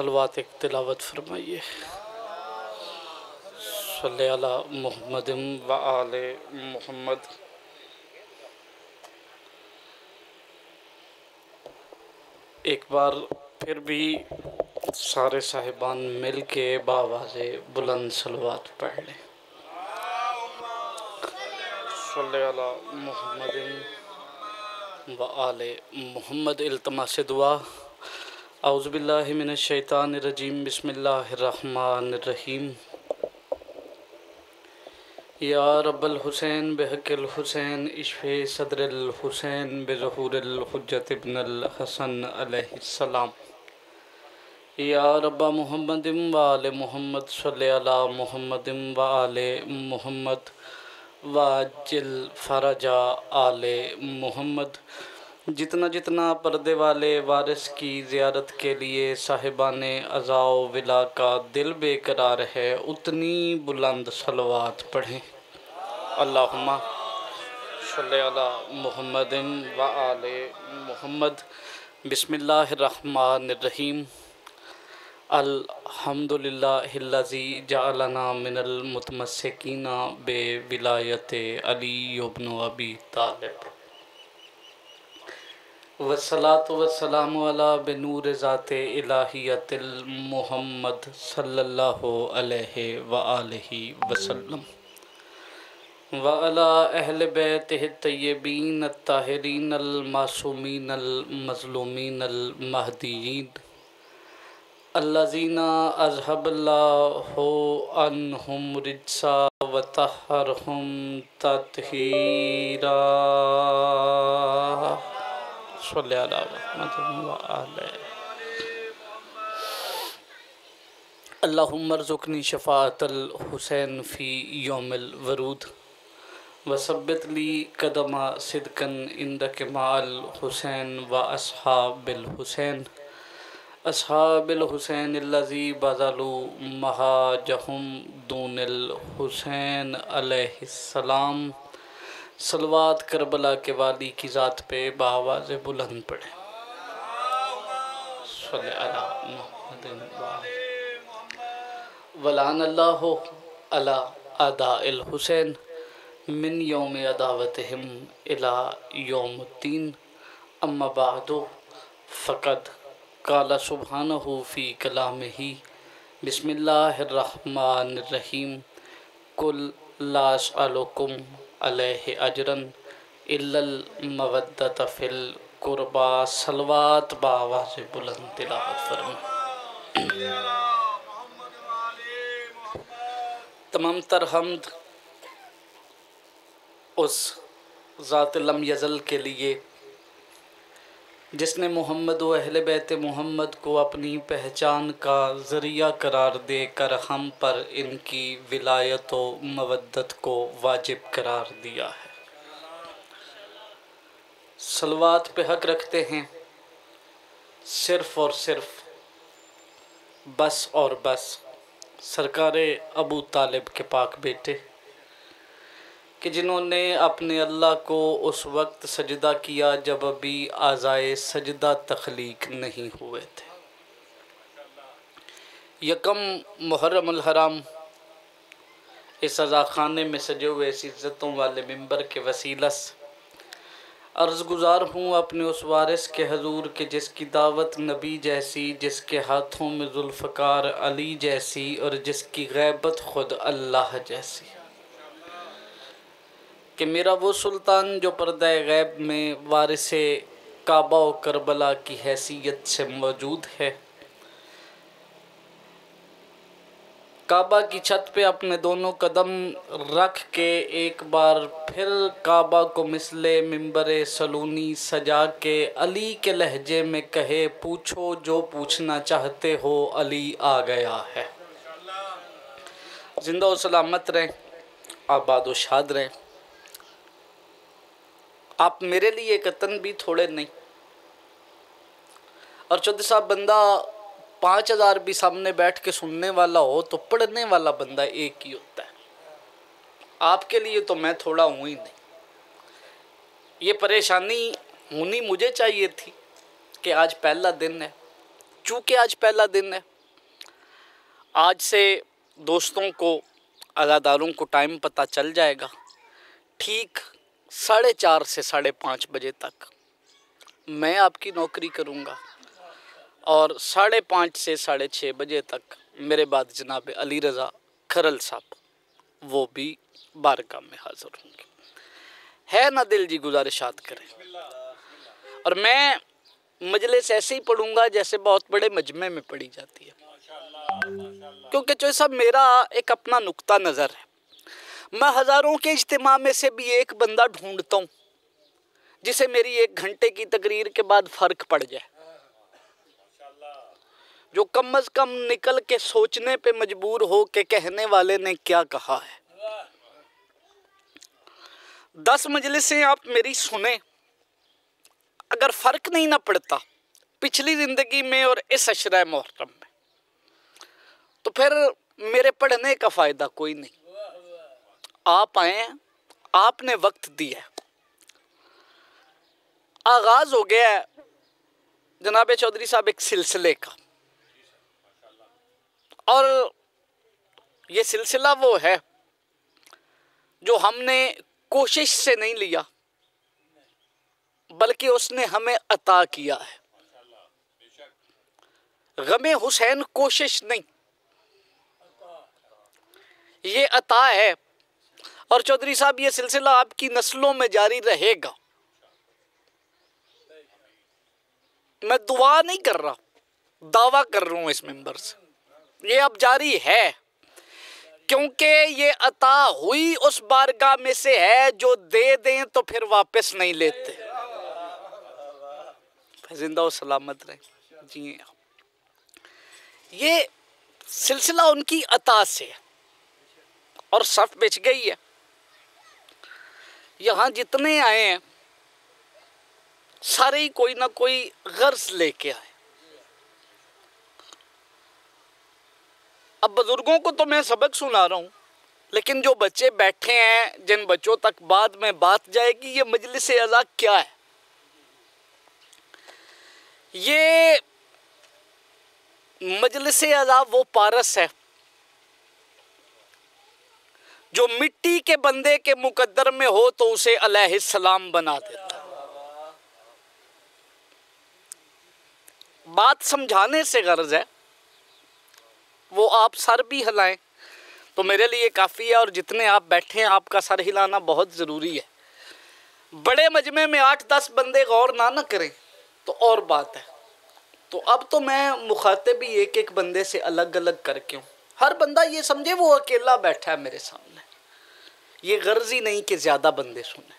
सलवात एक तिलावत फरमाइए। सल्ले अला मुहम्मदिम व आले मुहम्मद। एक बार फिर भी सारे साहिबान मिल के बावाज़े बुलंद सलवात पढ़ लें। सल्ले अला मुहम्मदिन व आले मुहम्मद। इल्तमासे दुआ। औज़ुबिल्लाहि मिनश्शैतानिर्रजीम, बिस्मिल्लाहिर्रहमानिर्रहीम। या रब्बल हुसैन बिहक़्क़िल हुसैन, इश्फ़े सदरिल हुसैन बिज़ुहूरिल हुज्जत इब्निल हसन अलैहिस्सलाम। या रब्बा मुहम्मदिम व आले मुहम्मद, सल्ले अला मुहम्मदिम व आले मुहम्मद, वाजिल फरजा आले मुहम्मद। जितना जितना पर्दे वाले वारिस की ज़ियारत के लिए साहिबाने अज़ाओ विला का दिल बेकरार है, उतनी बुलंद सलवात पढ़ें। अल्लाहुम्मा सल्ले अला मुहम्मदिन व आले मुहम्मद। बिस्मिल्लाहिर्रहमानिर्रहीम। अल्हम्दुलिल्लाहिल्लज़ी जअलना मिनल मुतमस्सिकीना बे विलायते अली इब्न अबी तालिब। वस्सलातु वस्सलामु अला बिनूर ज़ाते इलाहियतिल मुहम्मद सल्लल्लाहु अलैहि व आलिहि वसल्लम व अला अहले बैतिहि तय्यबीन अत्ताहिरीन अल मासूमीन अल मज़लूमीन अल महदीयीन अल्लज़ीना अज़हबल्लाहु अन्हुम रिज्सा व तहरहुम तत्हीरा। अल्लाहुम्मा रज़ुकनी शफ़ाअतल हुसैन फ़ी यौमिल वरूद वसब्बित ली कदमा सिदकन इंदक माल हुसैन व अस्हाबिल हुसैन अस्हाबिल हुसैन अल्लज़ी बज़लू महाजहुम दूनिल हुसैन अलैहिस्सलाम। सलवात करबला के वाली की ज़ात पे बावाज़े बुलंद पढ़े। वलान अल्लाहु अला अदाइल हुसैन मिन यौम अदावतहिम इला यौमुद्दीन। अम्मा बादु फ़क़द काला सुब्हानहु फ़ी कलामिही बिस्मिल्लाहिर्रहमानिर्रहीम कुल ला अस्अलुकुम अलैहि अजरन इल्लल मवद्दत फिल कुर्बा। सलवात बावाज़े बुलंद तिलावत फरमाएं। तमाम तर हम्द उस ज़ात लम यज़ल के लिए जिसने मोहम्मद व अहले बैत मोहम्मद को अपनी पहचान का ज़रिया करार देकर हम पर इनकी विलायत व मवद्दत को वाजिब करार दिया है। सलवात पे हक़ रखते हैं सिर्फ़ और सिर्फ, बस और बस सरकारे अबू तालिब के पाक बेटे कि जिन्होंने अपने अल्लाह को उस वक्त सजदा किया जब अभी आज़ाए सजदा तख्लीक नहीं हुए थे। यकम मुहर्रम अल हराम इस अज़ा खाने में सजे हुए इस इज़्ज़तों वाले मिंबर के वसीला से अर्ज़ गुज़ार हूँ अपने उस वारिस के हजूर के जिसकी दावत नबी जैसी, जिसके हाथों में ज़ुल्फ़कार अली जैसी और जिसकी गैबत ख़ुद अल्लाह जैसी, कि मेरा वो सुल्तान जो पर्दाए गैब में वारिसे काबा व करबला की हैसियत से मौजूद है। काबा की छत पे अपने दोनों कदम रख के एक बार फिर काबा को मिसले मिंबरे सलूनी सजा के अली के लहजे में कहे, पूछो जो पूछना चाहते हो, अली आ गया है। जिंदा और सलामत रहें, आबाद और शाद रहें। आप मेरे लिए कतन भी थोड़े नहीं, और चौधरी साहब बंदा 5000 भी सामने बैठ के सुनने वाला हो तो पढ़ने वाला बंदा एक ही होता है। आपके लिए तो मैं थोड़ा हूँ ही नहीं। ये परेशानी होनी मुझे चाहिए थी कि आज पहला दिन है, चूँकि आज पहला दिन है आज से दोस्तों को अदादारों को टाइम पता चल जाएगा, ठीक 4:30 से 5:30 बजे तक मैं आपकी नौकरी करूंगा और 5:30 से 6:30 बजे तक मेरे बाद जनाब अली रज़ा खरल साहब वो भी बारगाह में हाज़िर होंगे। है ना दिल जी, गुजारिशात करें। और मैं मजलिस ऐसे ही पढ़ूंगा जैसे बहुत बड़े मजमे में पढ़ी जाती है, क्योंकि चौधरी साहब मेरा एक अपना नुक्ता नज़र है। मैं हज़ारों के इज्तिमा में से भी एक बंदा ढूंढता हूँ जिसे मेरी 1 घंटे की तकरीर के बाद फ़र्क पड़ जाए, जो कम अज़ कम निकल के सोचने पे मजबूर हो के कहने वाले ने क्या कहा है। 10 मजलिसें आप मेरी सुने, अगर फ़र्क नहीं ना पड़ता पिछली ज़िंदगी में और इस अशरा मुहर्रम में, तो फिर मेरे पढ़ने का फ़ायदा कोई नहीं। आप आए, आपने वक्त दिया, आगाज़ हो गया है जनाब चौधरी साहब एक सिलसिले का, और ये सिलसिला वो है जो हमने कोशिश से नहीं लिया बल्कि उसने हमें अता किया है। गमे हुसैन कोशिश नहीं, ये अता है। और चौधरी साहब ये सिलसिला आपकी नस्लों में जारी रहेगा। मैं दुआ नहीं कर रहा, दावा कर रहा हूँ इस मेंबर से, ये अब जारी है क्योंकि ये अता हुई उस बारगाह में से है जो दे दें तो फिर वापस नहीं लेते। जिंदा और सलामत रहे जी। ये सिलसिला उनकी अता से है। और सफ बिछ गई है, यहाँ जितने आए हैं सारे ही कोई ना कोई गर्ज लेके आए। अब बुजुर्गों को तो मैं सबक सुना रहा हूँ, लेकिन जो बच्चे बैठे हैं, जिन बच्चों तक बाद में बात जाएगी, ये मजलिस अज़ा क्या है? ये मजलिस अज़ा वो पारस है जो मिट्टी के बंदे के मुकद्दर में हो तो उसे अलैहिस्सलाम बना देता। बात समझाने से गर्ज है, वो आप सर भी हिलाएं तो मेरे लिए काफ़ी है। और जितने आप बैठे हैं आपका सर हिलाना बहुत ज़रूरी है। बड़े मजमे में 8-10 बंदे गौर ना करें तो और बात है। तो अब तो मैं मुखातिब ही एक एक बंदे से अलग अलग करके हूँ, हर बंदा ये समझे वो अकेला बैठा है मेरे सामने। ये गर्ज ही नहीं कि ज़्यादा बंदे सुने।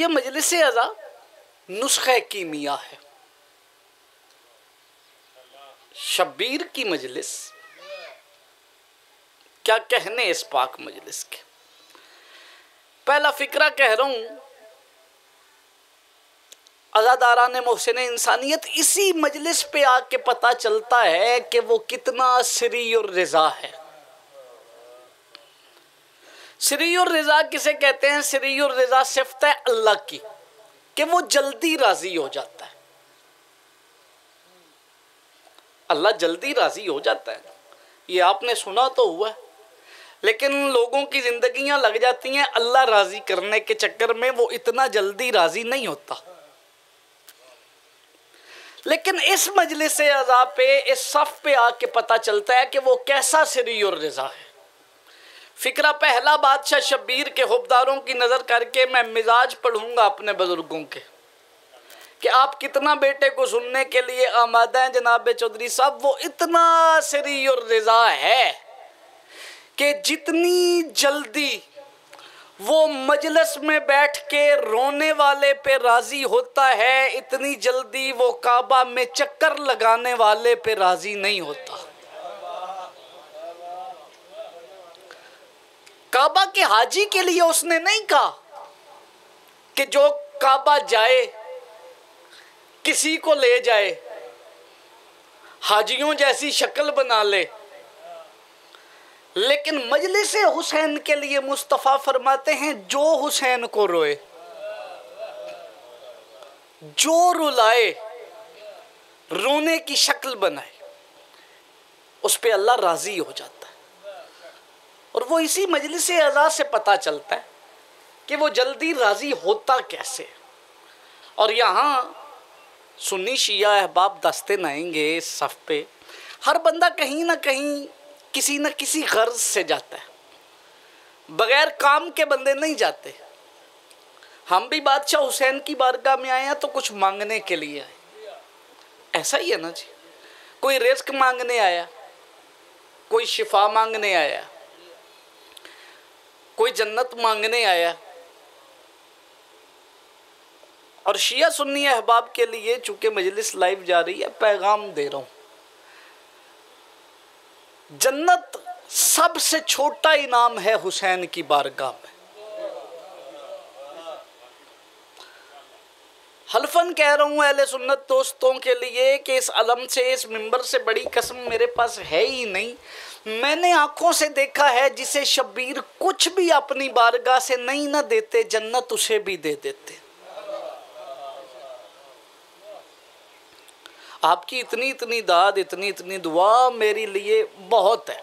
ये मजलिस अज़ा नुस्खे कीमिया है। शब्बीर की मजलिस, क्या कहने इस पाक मजलिस के। पहला फिक्रा कह रहा हूँ, अज़ादारान मोहसिन इंसानियत, इसी मजलिस पे आके पता चलता है कि वो कितना सिरी और रज़ा है। सिरी और रज़ा किसे कहते हैं? सिरी और रज़ा सिफ्त है अल्लाह की कि वो जल्दी राजी हो जाता है। अल्लाह जल्दी राजी हो जाता है, ये आपने सुना तो हुआ है, लेकिन लोगों की ज़िंदगियां लग जाती हैं अल्लाह राज़ी करने के चक्कर में, वो इतना जल्दी राज़ी नहीं होता। लेकिन इस मजलिस अज़ा पे, इस सफ़ पे आके पता चलता है कि वो कैसा सिरी और रज़ा है। फ़िक्रा पहला बादशाह शब्बीर के हुब्बदारों की नज़र करके मैं मिजाज पढ़ूंगा अपने बुज़ुर्गों के कि आप कितना बेटे को सुनने के लिए आमादा हैं जनाब चौधरी साहब। वो इतना सिरी और रज़ा है कि जितनी जल्दी वो मजलिस में बैठ के रोने वाले पे राज़ी होता है, इतनी जल्दी वो काबा में चक्कर लगाने वाले पे राज़ी नहीं होता। काबा के हाजी के लिए उसने नहीं कहा कि जो काबा जाए किसी को ले जाए, हाजियों जैसी शक्ल बना ले। लेकिन मजलिस हुसैन के लिए मुस्तफ़ा फरमाते हैं, जो हुसैन को रोए, जो रुलाए, रोने की शक्ल बनाए, उस पर अल्लाह राज़ी हो जाता है। और वो इसी मजलिस अज़ा से पता चलता है कि वो जल्दी राज़ी होता कैसे। और यहाँ सुन्नी शिया अहबाब दस्ते नएंगे सफ़ पे, हर बंदा कहीं ना कहीं किसी न किसी गर्ज से जाता है, बग़ैर काम के बंदे नहीं जाते। हम भी बादशाह हुसैन की बारगाह में आए हैं तो कुछ मांगने के लिए आए, ऐसा ही है ना जी। कोई रिस्क मांगने आया, कोई शिफा मांगने आया, कोई जन्नत मांगने आया। और शिया सुन्नी अहबाब के लिए चूँकि मजलिस लाइव जा रही है, पैगाम दे रहा हूँ, जन्नत सबसे छोटा इनाम है हुसैन की बारगाह में। हल्फन कह रहा हूँ अहले सुन्नत दोस्तों के लिए कि इस अलम से, इस मिंबर से बड़ी कसम मेरे पास है ही नहीं। मैंने आँखों से देखा है जिसे शब्बीर कुछ भी अपनी बारगाह से नहीं ना देते, जन्नत उसे भी दे देते। आपकी इतनी इतनी दाद, इतनी इतनी दुआ मेरे लिए बहुत है।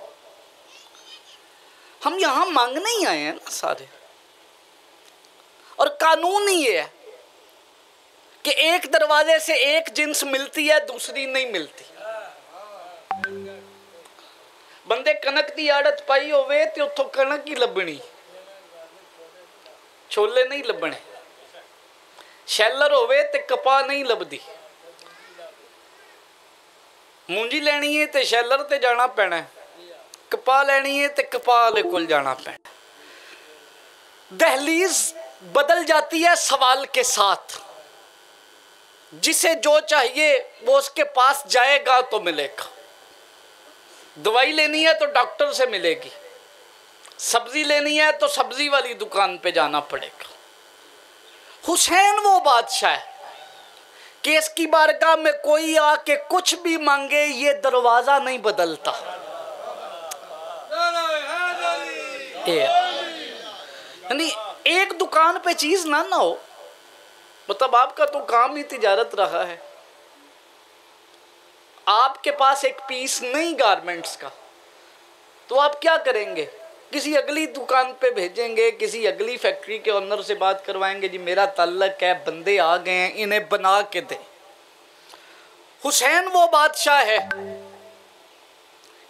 हम यहाँ मांगने ही आए हैं ना सारे। और कानून ही ये है कि एक दरवाजे से एक जिन्स मिलती है, दूसरी नहीं मिलती। बंदे कनक की आड़त पाई होवे तो उतों कनक ही लभनी, छोले नहीं लभने। शैलर होवे तो कपा नहीं लभदी। मूंजी लेनी है तो शैलर ते जाना पैना, कपा लेनी है तो कपा वाले कोल जाना पैना। दहलीज बदल जाती है सवाल के साथ। जिसे जो चाहिए वो उसके पास जाएगा तो मिलेगा। दवाई लेनी है तो डॉक्टर से मिलेगी, सब्जी लेनी है तो सब्जी वाली दुकान पे जाना पड़ेगा। हुसैन वो बादशाह है कि इसकी बारगाह में कोई आके कुछ भी मांगे, ये दरवाज़ा नहीं बदलता। यानी एक दुकान पे चीज़ ना हो, मतलब आपका तो काम ही तिजारत रहा है। आपके पास एक पीस नहीं गारमेंट्स का, तो आप क्या करेंगे? किसी अगली दुकान पे भेजेंगे, किसी अगली फैक्ट्री के ओनर से बात करवाएंगे, जी मेरा ताल्लक है, बंदे आ गए हैं, इन्हें बना के दे। हुसैन वो बादशाह है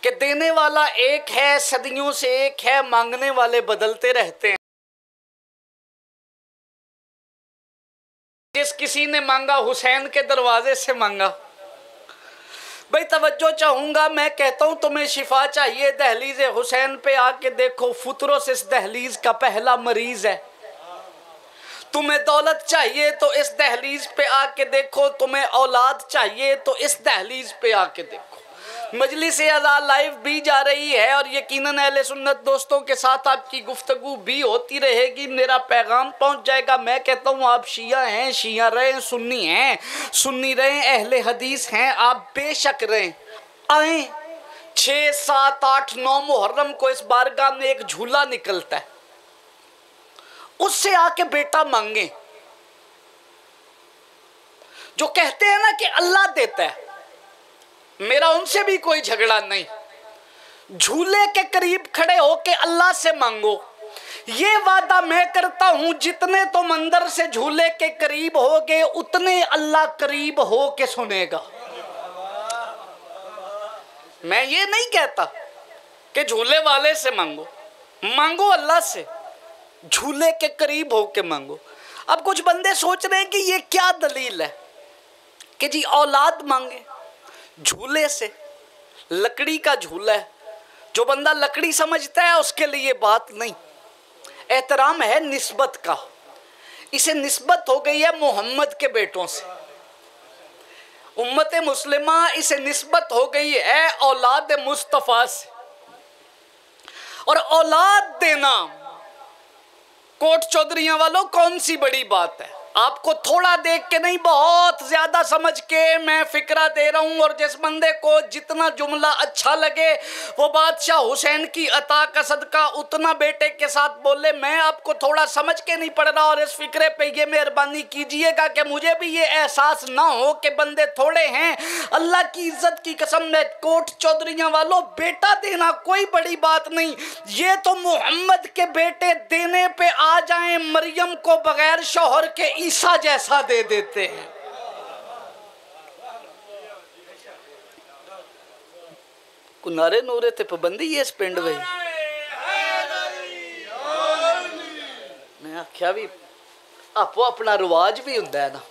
कि देने वाला एक है, सदियों से एक है, मांगने वाले बदलते रहते हैं। जिस किसी ने मांगा हुसैन के दरवाजे से मांगा। भाई तवज्जो चाहूँगा, मैं कहता हूँ तुम्हें शिफा चाहिए, दहलीज हुसैन पे आके देखो, फुतरों से इस दहलीज का पहला मरीज है। तुम्हें दौलत चाहिए तो इस दहलीज पे आके देखो, तुम्हें औलाद चाहिए तो इस दहलीज पे आके देखो। मजलिस अज़ा लाइव भी जा रही है और यकीनन अहले सुन्नत दोस्तों के साथ आपकी गुफ्तगू भी होती रहेगी, मेरा पैगाम पहुंच जाएगा। मैं कहता हूं आप शिया हैं, शिया रहें, सुन्नी हैं, सुन्नी रहें, अहले हदीस हैं आप बेशक रहें, आएँ। 6, 7, 8, 9 मुहर्रम को इस बारगाह में एक झूला निकलता है, उससे आके बेटा मांगे। जो कहते हैं ना कि अल्लाह देता है, मेरा उनसे भी कोई झगड़ा नहीं। झूले के करीब खड़े होके अल्लाह से मांगो। ये वादा मैं करता हूँ, जितने तुम अंदर से झूले के करीब होगे, उतने अल्लाह करीब होके सुनेगा। मैं ये नहीं कहता कि झूले वाले से मांगो, मांगो अल्लाह से, झूले के करीब होके मांगो। अब कुछ बंदे सोच रहे हैं कि ये क्या दलील है कि जी औलाद मांगे झूले से, लकड़ी का झूला है। जो बंदा लकड़ी समझता है उसके लिए बात नहीं। एहतराम है निस्बत का, इसे निस्बत हो गई है मोहम्मद के बेटों से। उम्मत मुस्लिमा इसे निस्बत हो गई है औलाद मुस्तफ़ा से। और औलाद देना कोट चौधरियां वालों कौन सी बड़ी बात है? आपको थोड़ा देख के नहीं, बहुत ज़्यादा समझ के मैं फिक्रा दे रहा हूँ। और जिस बंदे को जितना जुमला अच्छा लगे वो बादशाह हुसैन की अता का सदका उतना बेटे के साथ बोले। मैं आपको थोड़ा समझ के नहीं पड़ रहा, और इस फिक्रे पे ये मेहरबानी कीजिएगा कि मुझे भी ये एहसास ना हो कि बंदे थोड़े हैं। अल्लाह की इज्जत की कसम है कोट चौधरियां वालों, बेटा देना कोई बड़ी बात नहीं, ये तो मोहम्मद के बेटे देने पे आ जाएं मरियम को बगैर शौहर के ईसा जैसा दे देते हैं। कुनारे नूरे ते पाबंदी है इस पिंड में। मैं आख्या भी आपो अपना रिवाज भी हुंदा है ना।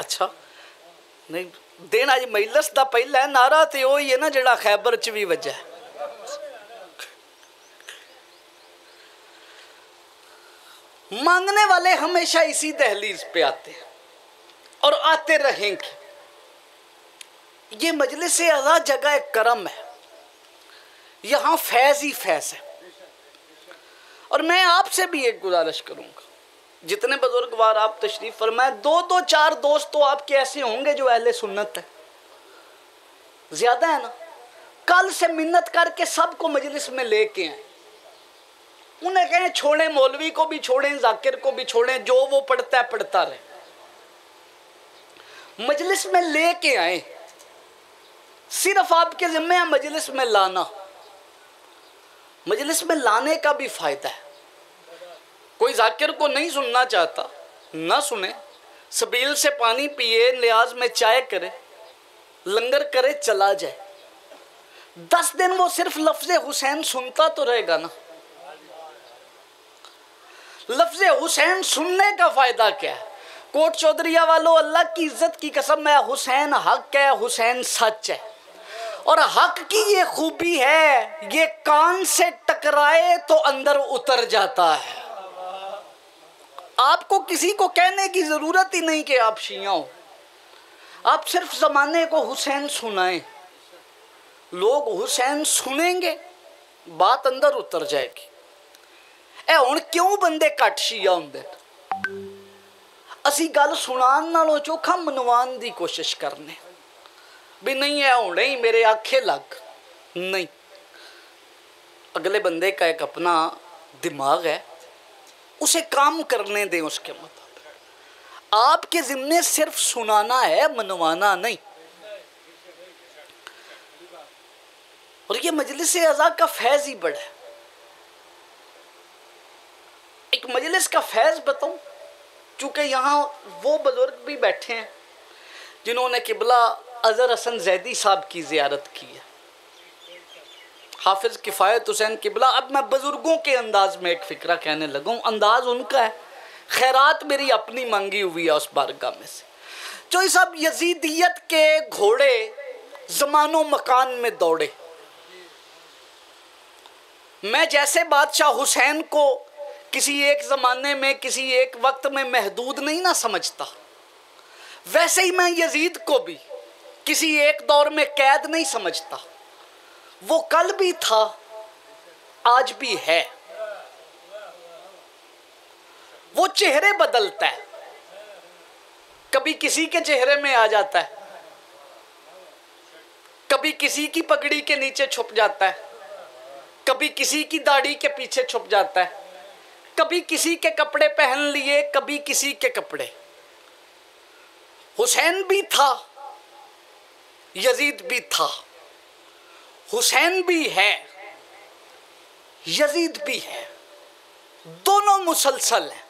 अच्छा नहीं देना जी, मजलिस का पहला नारा तो वही है ना जिहड़ा खैबर च भी वजा। मांगने वाले हमेशा इसी दहलीज पे आते हैं और आते रहेंगे। ये मजलिस अज़ा जगह करम है, यहाँ फैज़ ही फैज़ है। और मैं आपसे भी एक गुजारिश करूँगा, जितने बुजुर्गवार आप तशरीफ़ फरमाए, दो चार दोस्त तो आपके ऐसे होंगे जो अहले सुन्नत है, ज़्यादा है ना। कल से मिन्नत करके सबको मजलिस में लेके आए, उन्हें कहें छोड़ें मौलवी को भी, छोड़ें जाकिर को भी, छोड़ें जो वो पढ़ता है पढ़ता रहे, मजलिस में लेके आए। सिर्फ आपके ज़िम्मे है मजलिस में लाना, मजलिस में लाने का भी फ़ायदा है। कोई जाकिर को नहीं सुनना चाहता ना सुने, सबील से पानी पिए, लिहाज में चाय करे, लंगर करे, चला जाए। 10 दिन वो सिर्फ लफ्ज़ हुसैन सुनता तो रहेगा ना। लफ्ज़ हुसैन सुनने का फ़ायदा क्या है? कोट चौधरिया वालों, अल्लाह की इज्जत की कसम है, हुसैन हक है, हुसैन सच है। और हक की ये खूबी है, ये कान से टकराए तो अंदर उतर जाता है। आपको किसी को कहने की ज़रूरत ही नहीं कि आप शिया हो, आप सिर्फ ज़माने को हुसैन सुनाएं, लोग हुसैन सुनेंगे, बात अंदर उतर जाएगी। ए हुण क्यों बंदे घट शिया हुंदे? असी गल सुनान नालों चोखा मनवान की कोशिश करने भी नहीं है। होने ही मेरे आखे लग नहीं, अगले बंदे का एक अपना दिमाग है, उसे काम करने दें उसके मुताबिक। आपके जिम्मे सिर्फ सुनाना है, मनवाना नहीं। और ये मजलिस अज़ा का फैज़ ही बड़ा है। एक मजलिस का फैज़ बताऊं, चूँकि यहाँ वो बुजुर्ग भी बैठे हैं जिन्होंने किबला अज़र हसन जैदी साहब की ज़ियारत की है, हाफिज़ किफ़ायत हुसैन किबला। अब मैं बुज़ुर्गों के अंदाज़ में एक फ़िक्रा कहने लगूँ, अंदाज़ उनका है, खैरात मेरी अपनी मांगी हुई है उस बारगाह में से। जो इस अब यजीदियत के घोड़े ज़मानो मकान में दौड़े, मैं जैसे बादशाह हुसैन को किसी एक ज़माने में, किसी एक वक्त में महदूद नहीं ना समझता, वैसे ही मैं यजीद को भी किसी एक दौर में कैद नहीं समझता। वो कल भी था, आज भी है। वो चेहरे बदलता है, कभी किसी के चेहरे में आ जाता है, कभी किसी की पगड़ी के नीचे छुप जाता है, कभी किसी की दाढ़ी के पीछे छुप जाता है, कभी किसी के कपड़े पहन लिए, कभी किसी के कपड़े। हुसैन भी था, यजीद भी था। हुसैन भी है, यजीद भी है, दोनों मुसलसल हैं।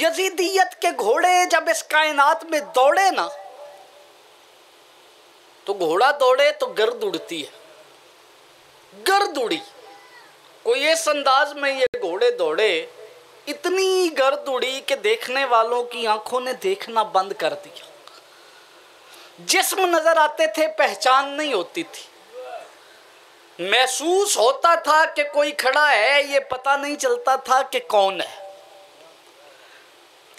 यजीदियत के घोड़े जब इस कायनात में दौड़े ना, तो घोड़ा दौड़े तो गर्द उड़ती है, गर्द उड़ी। कोई इस अंदाज में ये घोड़े दौड़े, इतनी गर्द उड़ी कि देखने वालों की आंखों ने देखना बंद कर दिया। जिस्म नजर आते थे, पहचान नहीं होती थी। महसूस होता था कि कोई खड़ा है, ये पता नहीं चलता था कि कौन है।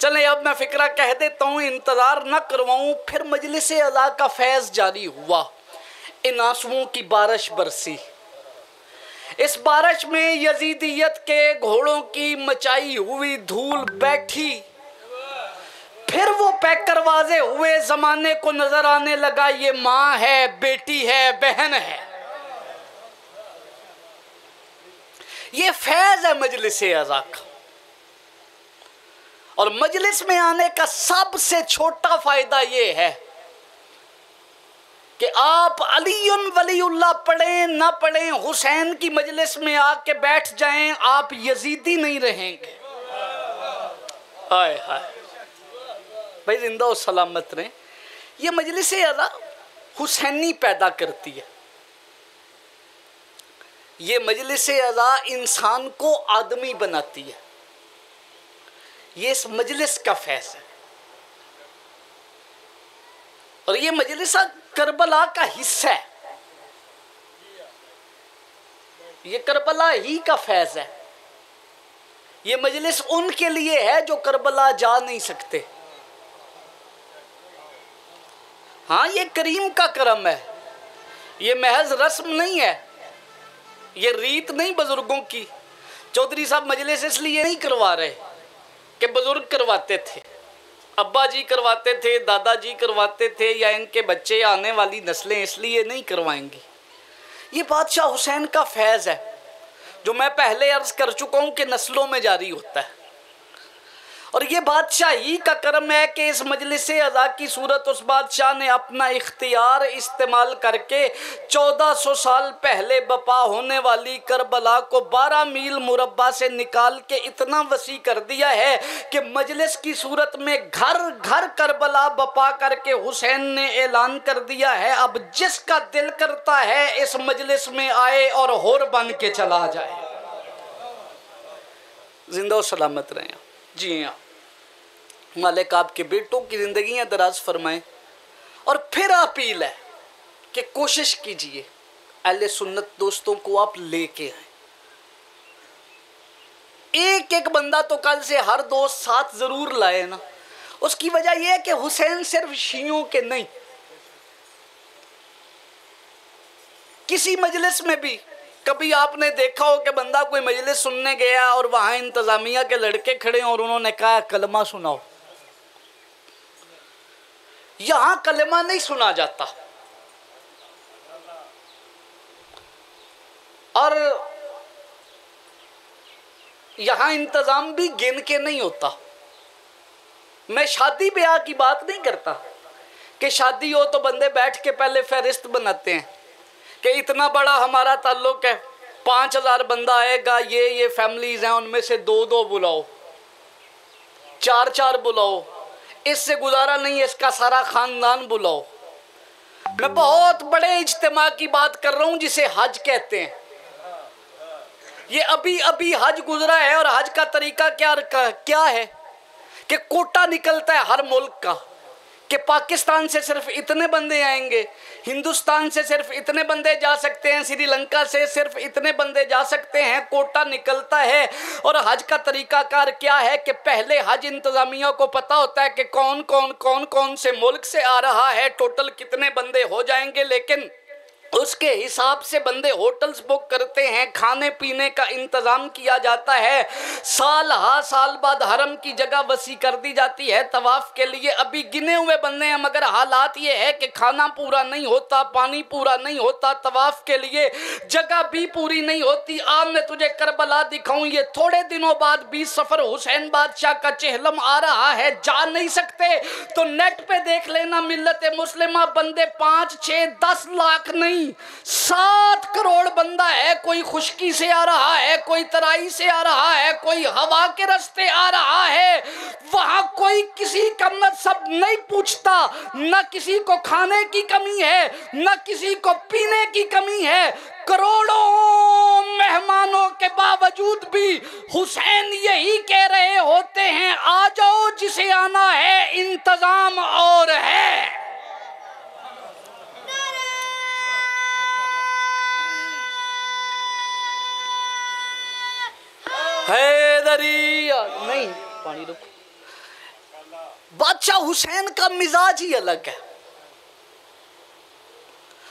चले अब मैं फिक्रा कह देता हूँ, इंतजार न करवाऊं। फिर मजलिस अज़ा का फैज़ जारी हुआ, इन आंसुओं की बारिश बरसी। इस बारिश में यजीदियत के घोड़ों की मचाई हुई धूल बैठी। फिर वो पैकर वाजे हुए, ज़माने को नजर आने लगा ये माँ है, बेटी है, बहन है। ये फैज़ है मजलिस अज़ा का। और मजलिस में आने का सबसे छोटा फायदा ये है कि आप अलीउन वलीउल्लाह पढ़ें ना पढ़ें, हुसैन की मजलिस में आके बैठ जाएं, आप यजीदी नहीं रहेंगे। हाय हाय भाई, जिंदा और सलामत रहें। ये मजलिस अला हुसैनी पैदा करती है, ये मजलिस अला इंसान को आदमी बनाती है। ये इस मजलिस का फैज़ है और ये मजलिस करबला का हिस्सा है, ये करबला ही का फैज़ है। ये मजलिस उनके लिए है जो करबला जा नहीं सकते। हाँ, ये करीम का करम है, ये महज रस्म नहीं है, ये रीत नहीं बुजुर्गों की। चौधरी साहब मजलिस इसलिए नहीं करवा रहे कि बुजुर्ग करवाते थे, अब्बा जी करवाते थे, दादाजी करवाते थे, या इनके बच्चे आने वाली नस्लें इसलिए नहीं करवाएंगी। ये बादशाह हुसैन का फैज़ है जो मैं पहले अर्ज़ कर चुका हूँ कि नस्लों में जारी होता है। और ये बादशाही का करम है कि इस मजलिस अज़ा की सूरत उस बादशाह ने अपना इख्तियार इस्तेमाल करके 1400 साल पहले बपा होने वाली करबला को 12 मील मुरबा से निकाल के इतना वसी कर दिया है कि मजलिस की सूरत में घर घर करबला बपा करके हुसैन ने ऐलान कर दिया है, अब जिसका दिल करता है इस मजलिस में आए और होर बन के चला जाए। जिंदा और सलामत रहें जी। हाँ, मालिक आपके बेटों की ज़िंदगी दराज फरमाएं। और फिर अपील है कि कोशिश कीजिए अहले सुन्नत दोस्तों को आप लेके आए। एक एक बंदा तो कल से हर दोस्त साथ ज़रूर लाए ना। उसकी वजह यह है कि हुसैन सिर्फ शियों के नहीं, किसी मजलिस में भी कभी आपने देखा हो कि बंदा कोई मजलिस सुनने गया और वहाँ इंतज़ामिया के लड़के खड़े और उन्होंने कहा कलमा सुनाओ। यहाँ कलमा नहीं सुना जाता। और यहाँ इंतज़ाम भी गिन के नहीं होता। मैं शादी ब्याह की बात नहीं करता कि शादी हो तो बंदे बैठ के पहले फहरिस्त बनाते हैं कि इतना बड़ा हमारा ताल्लुक है, 5000 बंदा आएगा, ये फैमिलीज हैं, उनमें से 2-2 बुलाओ, 4-4 बुलाओ, इससे गुजारा नहीं है, इसका सारा ख़ानदान बुलाओ। मैं बहुत बड़े इज्तिमा की बात कर रहा हूँ जिसे हज कहते हैं। ये अभी अभी हज गुजरा है और हज का तरीका क्या है कि कोटा निकलता है हर मुल्क का कि पाकिस्तान से सिर्फ इतने बंदे आएंगे, हिंदुस्तान से सिर्फ इतने बंदे जा सकते हैं, श्रीलंका से सिर्फ इतने बंदे जा सकते हैं, कोटा निकलता है। और हज का तरीकाकार क्या है कि पहले हज इंतज़ामिया को पता होता है कि कौन से मुल्क से आ रहा है, टोटल कितने बंदे हो जाएंगे, लेकिन उसके हिसाब से बंदे होटल्स बुक करते हैं, खाने पीने का इंतज़ाम किया जाता है। साल हा साल बाद हरम की जगह वसी कर दी जाती है तवाफ़ के लिए। अभी गिने हुए बंदे हैं, मगर हालात ये है कि खाना पूरा नहीं होता, पानी पूरा नहीं होता, तवाफ़ के लिए जगह भी पूरी नहीं होती। आज मैं तुझे करबला दिखाऊँ। ये थोड़े दिनों बाद 20 सफ़र हुसैन बादशाह का चेहलम आ रहा है, जा नहीं सकते तो नेट पर देख लेना, मिल्लत मुस्लिमा बंदे 5-6-10 लाख नहीं, 7 करोड़ बंदा है। कोई खुशकी से आ रहा है, कोई तराई से आ रहा है, कोई हवा के रास्ते आ रहा है। वहां कोई किसी का मतलब नहीं पूछता, ना किसी को खाने की कमी है, ना किसी को पीने की कमी है। करोड़ों मेहमानों के बावजूद भी हुसैन यही कह रहे होते हैं, आ जाओ जिसे आना है, इंतजाम और है। नहीं, पानी रुको। बादशाह हुसैन का मिजाज ही अलग है।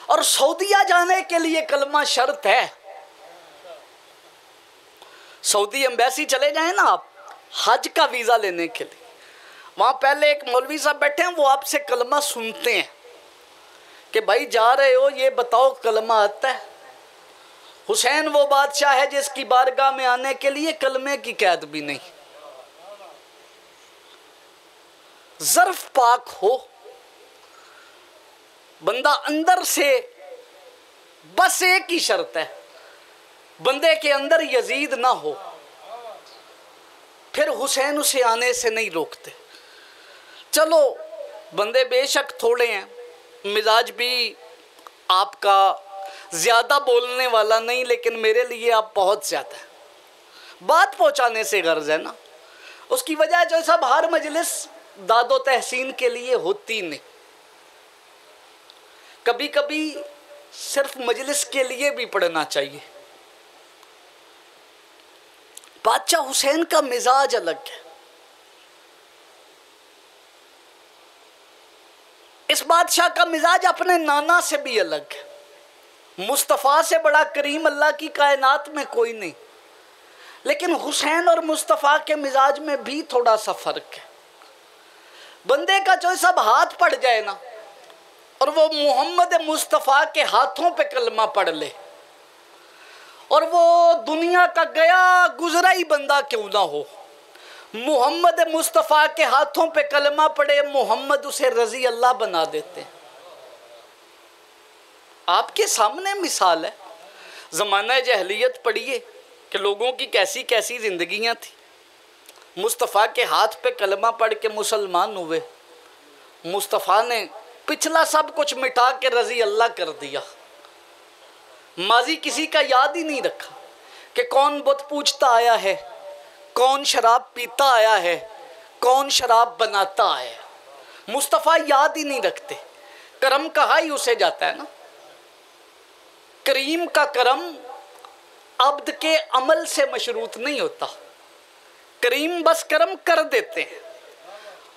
और सऊदीया जाने के लिए कलमा शर्त है। सऊदी एम्बेसी चले जाए ना आप हज का वीजा लेने के लिए, वहां पहले एक मौलवी साहब बैठे हैं, वो आपसे कलमा सुनते हैं कि भाई जा रहे हो ये बताओ कलमा आता है। हुसैन वो बादशाह है जिसकी बारगाह में आने के लिए कलमे की कैद भी नहीं। ज़र्फ़ पाक हो, बंदा अंदर से, बस एक ही शर्त है, बंदे के अंदर यजीद ना हो, फिर हुसैन उसे आने से नहीं रोकते। चलो बंदे बेशक थोड़े हैं, मिजाज भी आपका ज़्यादा बोलने वाला नहीं, लेकिन मेरे लिए आप बहुत ज़्यादा हैं, बात पहुँचाने से गर्ज है ना। उसकी वजह जो सब हर मजलिस दादो तहसीन के लिए होती नहीं, कभी कभी सिर्फ मजलिस के लिए भी पढ़ना चाहिए। बादशाह हुसैन का मिजाज अलग है, इस बादशाह का मिजाज अपने नाना से भी अलग है। मुस्तफ़ा से बड़ा करीम अल्लाह की कायनात में कोई नहीं, लेकिन हुसैन और मुस्तफ़ा के मिजाज में भी थोड़ा सा फ़र्क है। बंदे का जो सब हाथ पड़ जाए ना, और वो मोहम्मद मुस्तफ़ा के हाथों पे कलमा पढ़ ले, और वो दुनिया का गया गुजरा ही बंदा क्यों ना हो, मोहम्मद मुस्तफ़ा के हाथों पे कलमा पढ़े, मोहम्मद उसे रज़ी अल्लाह बना देते हैं। आपके सामने मिसाल है, ज़माना जहलियत पढ़िए कि लोगों की कैसी कैसी ज़िंदगियाँ थी। मुस्तफ़ा के हाथ पे कलमा पढ़ के मुसलमान हुए, मुस्तफ़ा ने पिछला सब कुछ मिटा के रज़ी अल्लाह कर दिया। माजी किसी का याद ही नहीं रखा कि कौन बुत पूजता आया है, कौन शराब पीता आया है, कौन शराब बनाता आया है। मुस्तफ़ा याद ही नहीं रखते, करम कहा ही उसे जाता है ना। करीम का करम अब्द के अमल से मशरूत नहीं होता, करीम बस करम कर देते हैं।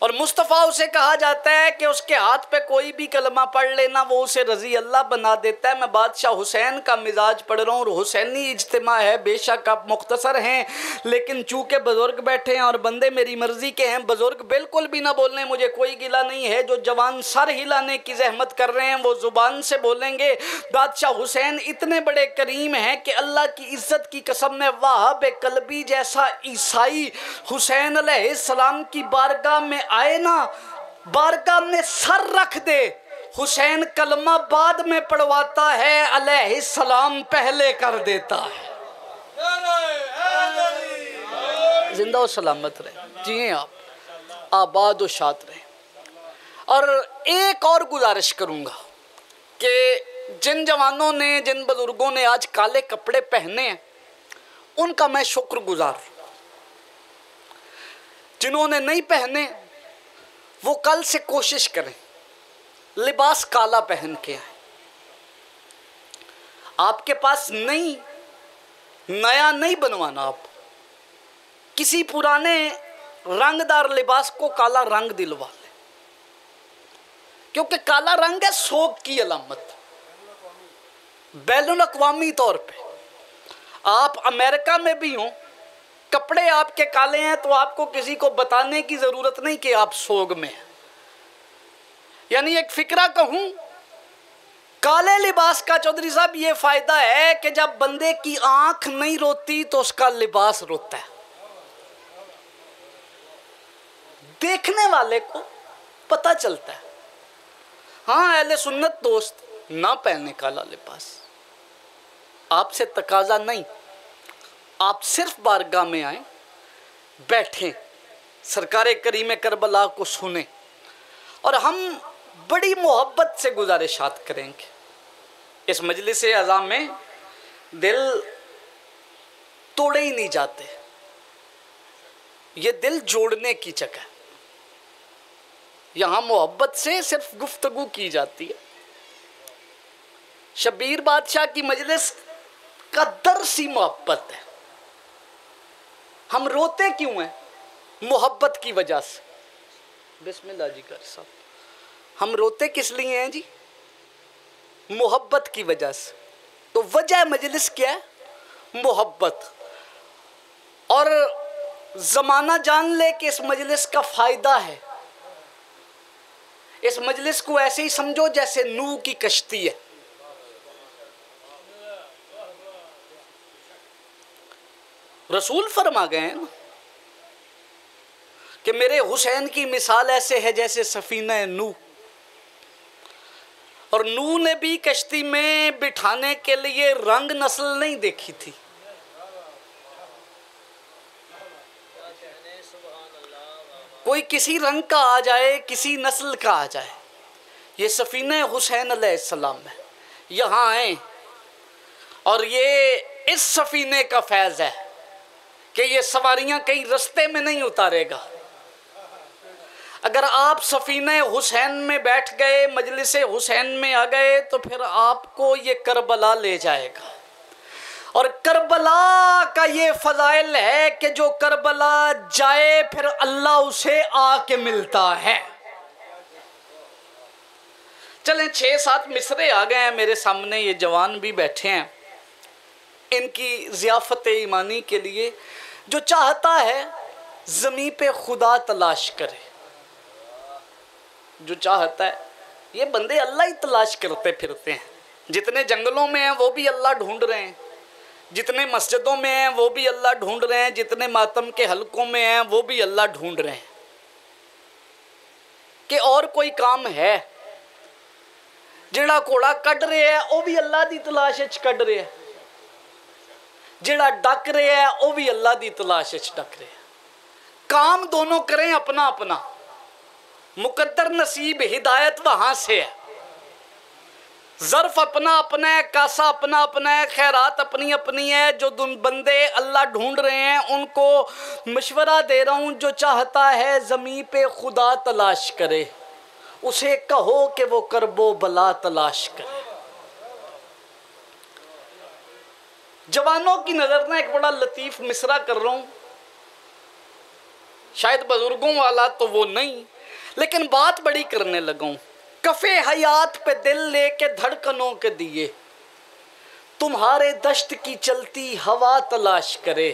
और मुस्तफ़ा उसे कहा जाता है कि उसके हाथ पे कोई भी कलमा पढ़ लेना, वो उसे रज़ी अल्लाह बना देता है। मैं बादशाह हुसैन का मिजाज पढ़ रहा हूँ, और हुसैनी इज्तिमा है। बेशक आप मुख्तसर हैं, लेकिन चूँकि बुज़ुर्ग बैठे हैं और बंदे मेरी मर्ज़ी के हैं, बुज़ुर्ग बिल्कुल भी ना बोलें, मुझे कोई गिला नहीं है। जो जवान सर हिलाने की जहमत कर रहे हैं वो ज़ुबान से बोलेंगे। बादशाह हुसैन इतने बड़े करीम हैं कि अल्लाह की इज़्ज़त की कसम में वाहब कल्बी जैसा ईसाई हुसैन अलैहिस्सलाम की बारगाह में आए ना, बारगाह में सर रख दे, हुसैन कलमा बाद में पढ़वाता है, अलैहिस्सलाम पहले कर देता है। जिंदा और सलामत रहे, जिए आप, आबाद और शाद रहे। और एक और गुजारिश करूंगा कि जिन जवानों ने, जिन बुजुर्गों ने आज काले कपड़े पहने हैं, उनका मैं शुक्रगुजार हूँ। जिन्होंने नहीं पहने वो कल से कोशिश करें लिबास काला पहन के आए। आपके पास नहीं, नया नहीं बनवाना, आप किसी पुराने रंगदार लिबास को काला रंग दिलवा लें, क्योंकि काला रंग है सोग की अलामत बैनुल अक्वामी तौर पे। आप अमेरिका में भी हों, कपड़े आपके काले हैं, तो आपको किसी को बताने की ज़रूरत नहीं कि आप सोग में हैं। यानी एक फिक्रा कहूँ, काले लिबास का चौधरी साहब ये फ़ायदा है कि जब बंदे की आँख नहीं रोती तो उसका लिबास रोता है। देखने वाले को पता चलता है, हाँ अहले सुन्नत दोस्त ना पहने काला लिबास। आपसे तकाजा नहीं, आप सिर्फ बारगाह में आए, बैठें, सरकारे करीम करबला को सुने। और हम बड़ी मोहब्बत से गुजारिशात करेंगे इस मजलिस अज़ा में, दिल तोड़े ही नहीं जाते, ये दिल जोड़ने की जगह। यहाँ मोहब्बत से सिर्फ गुफ्तगू की जाती है। शब्बीर बादशाह की मजलिस का दर्स ही मोहब्बत है। हम रोते क्यों हैं? मोहब्बत की वजह से। बिस्मिल्लाह जी कर साहब, हम रोते किस लिए हैं जी? मोहब्बत की वजह से। तो वजह मजलिस क्या है? मोहब्बत। और ज़माना जान ले कि इस मजलिस का फ़ायदा है। इस मजलिस को ऐसे ही समझो जैसे नूह की कश्ती है। रसूल फरमा गए हैं ना कि मेरे हुसैन की मिसाल ऐसे है जैसे सफ़ीना नूह, और नूह ने भी कश्ती में बिठाने के लिए रंग नस्ल नहीं देखी थी। कोई किसी रंग का आ जाए, किसी नस्ल का आ जाए, ये सफ़ीना हुसैन अलैहिस्सलाम है, यहाँ आए। और ये इस सफ़ीने का फैज़ है कि ये सवारियाँ कहीं रस्ते में नहीं उतारेगा। अगर आप सफ़ीने हुसैन में बैठ गए, मजलिस हुसैन में आ गए, तो फिर आपको ये करबला ले जाएगा। और करबला का ये फ़ज़ाइल है कि जो करबला जाए फिर अल्लाह उसे आके मिलता है। चलें, 6-7 मिसरे आ गए हैं मेरे सामने, ये जवान भी बैठे हैं। इनकी ज़ियाफ़त ईमानी के लिए जो चाहता है ज़मीन पे खुदा तलाश करे, जो चाहता है, ये बंदे अल्लाह ही तलाश करते फिरते हैं। जितने जंगलों में हैं वो भी अल्लाह ढूंढ रहे हैं, जितने मस्जिदों में हैं वो भी अल्लाह ढूंढ रहे हैं, जितने मातम के हलकों में हैं वो भी अल्लाह ढूंढ रहे हैं कि और कोई काम है। जिहड़ा घोड़ा कढ़ रहे है वह भी अल्लाह की तलाश च कढ़ रहे है, जिहड़ा डक रहे है वह भी अल्लाह की तलाश च डक रहे है। काम दोनों करें अपना अपना, मुकद्दर नसीब हिदायत वहाँ से है, ज़र्फ़ अपना अपना है, कासा अपना अपना है, खैरात अपनी अपनी है। जो बंदे अल्लाह ढूंढ रहे हैं उनको मशवरा दे रहा हूँ, जो चाहता है ज़मीन पे खुदा तलाश करे उसे कहो कि वो करबो बला तलाश करे। जवानों की नज़र ना एक बड़ा लतीफ़ मिसरा कर रहा हूँ, शायद बुज़ुर्गों वाला तो वो नहीं, लेकिन बात बड़ी करने लगा हूँ। कफ़े हयात पे दिल लेके धड़कनों के दिए तुम्हारे दश्त की चलती हवा तलाश करे,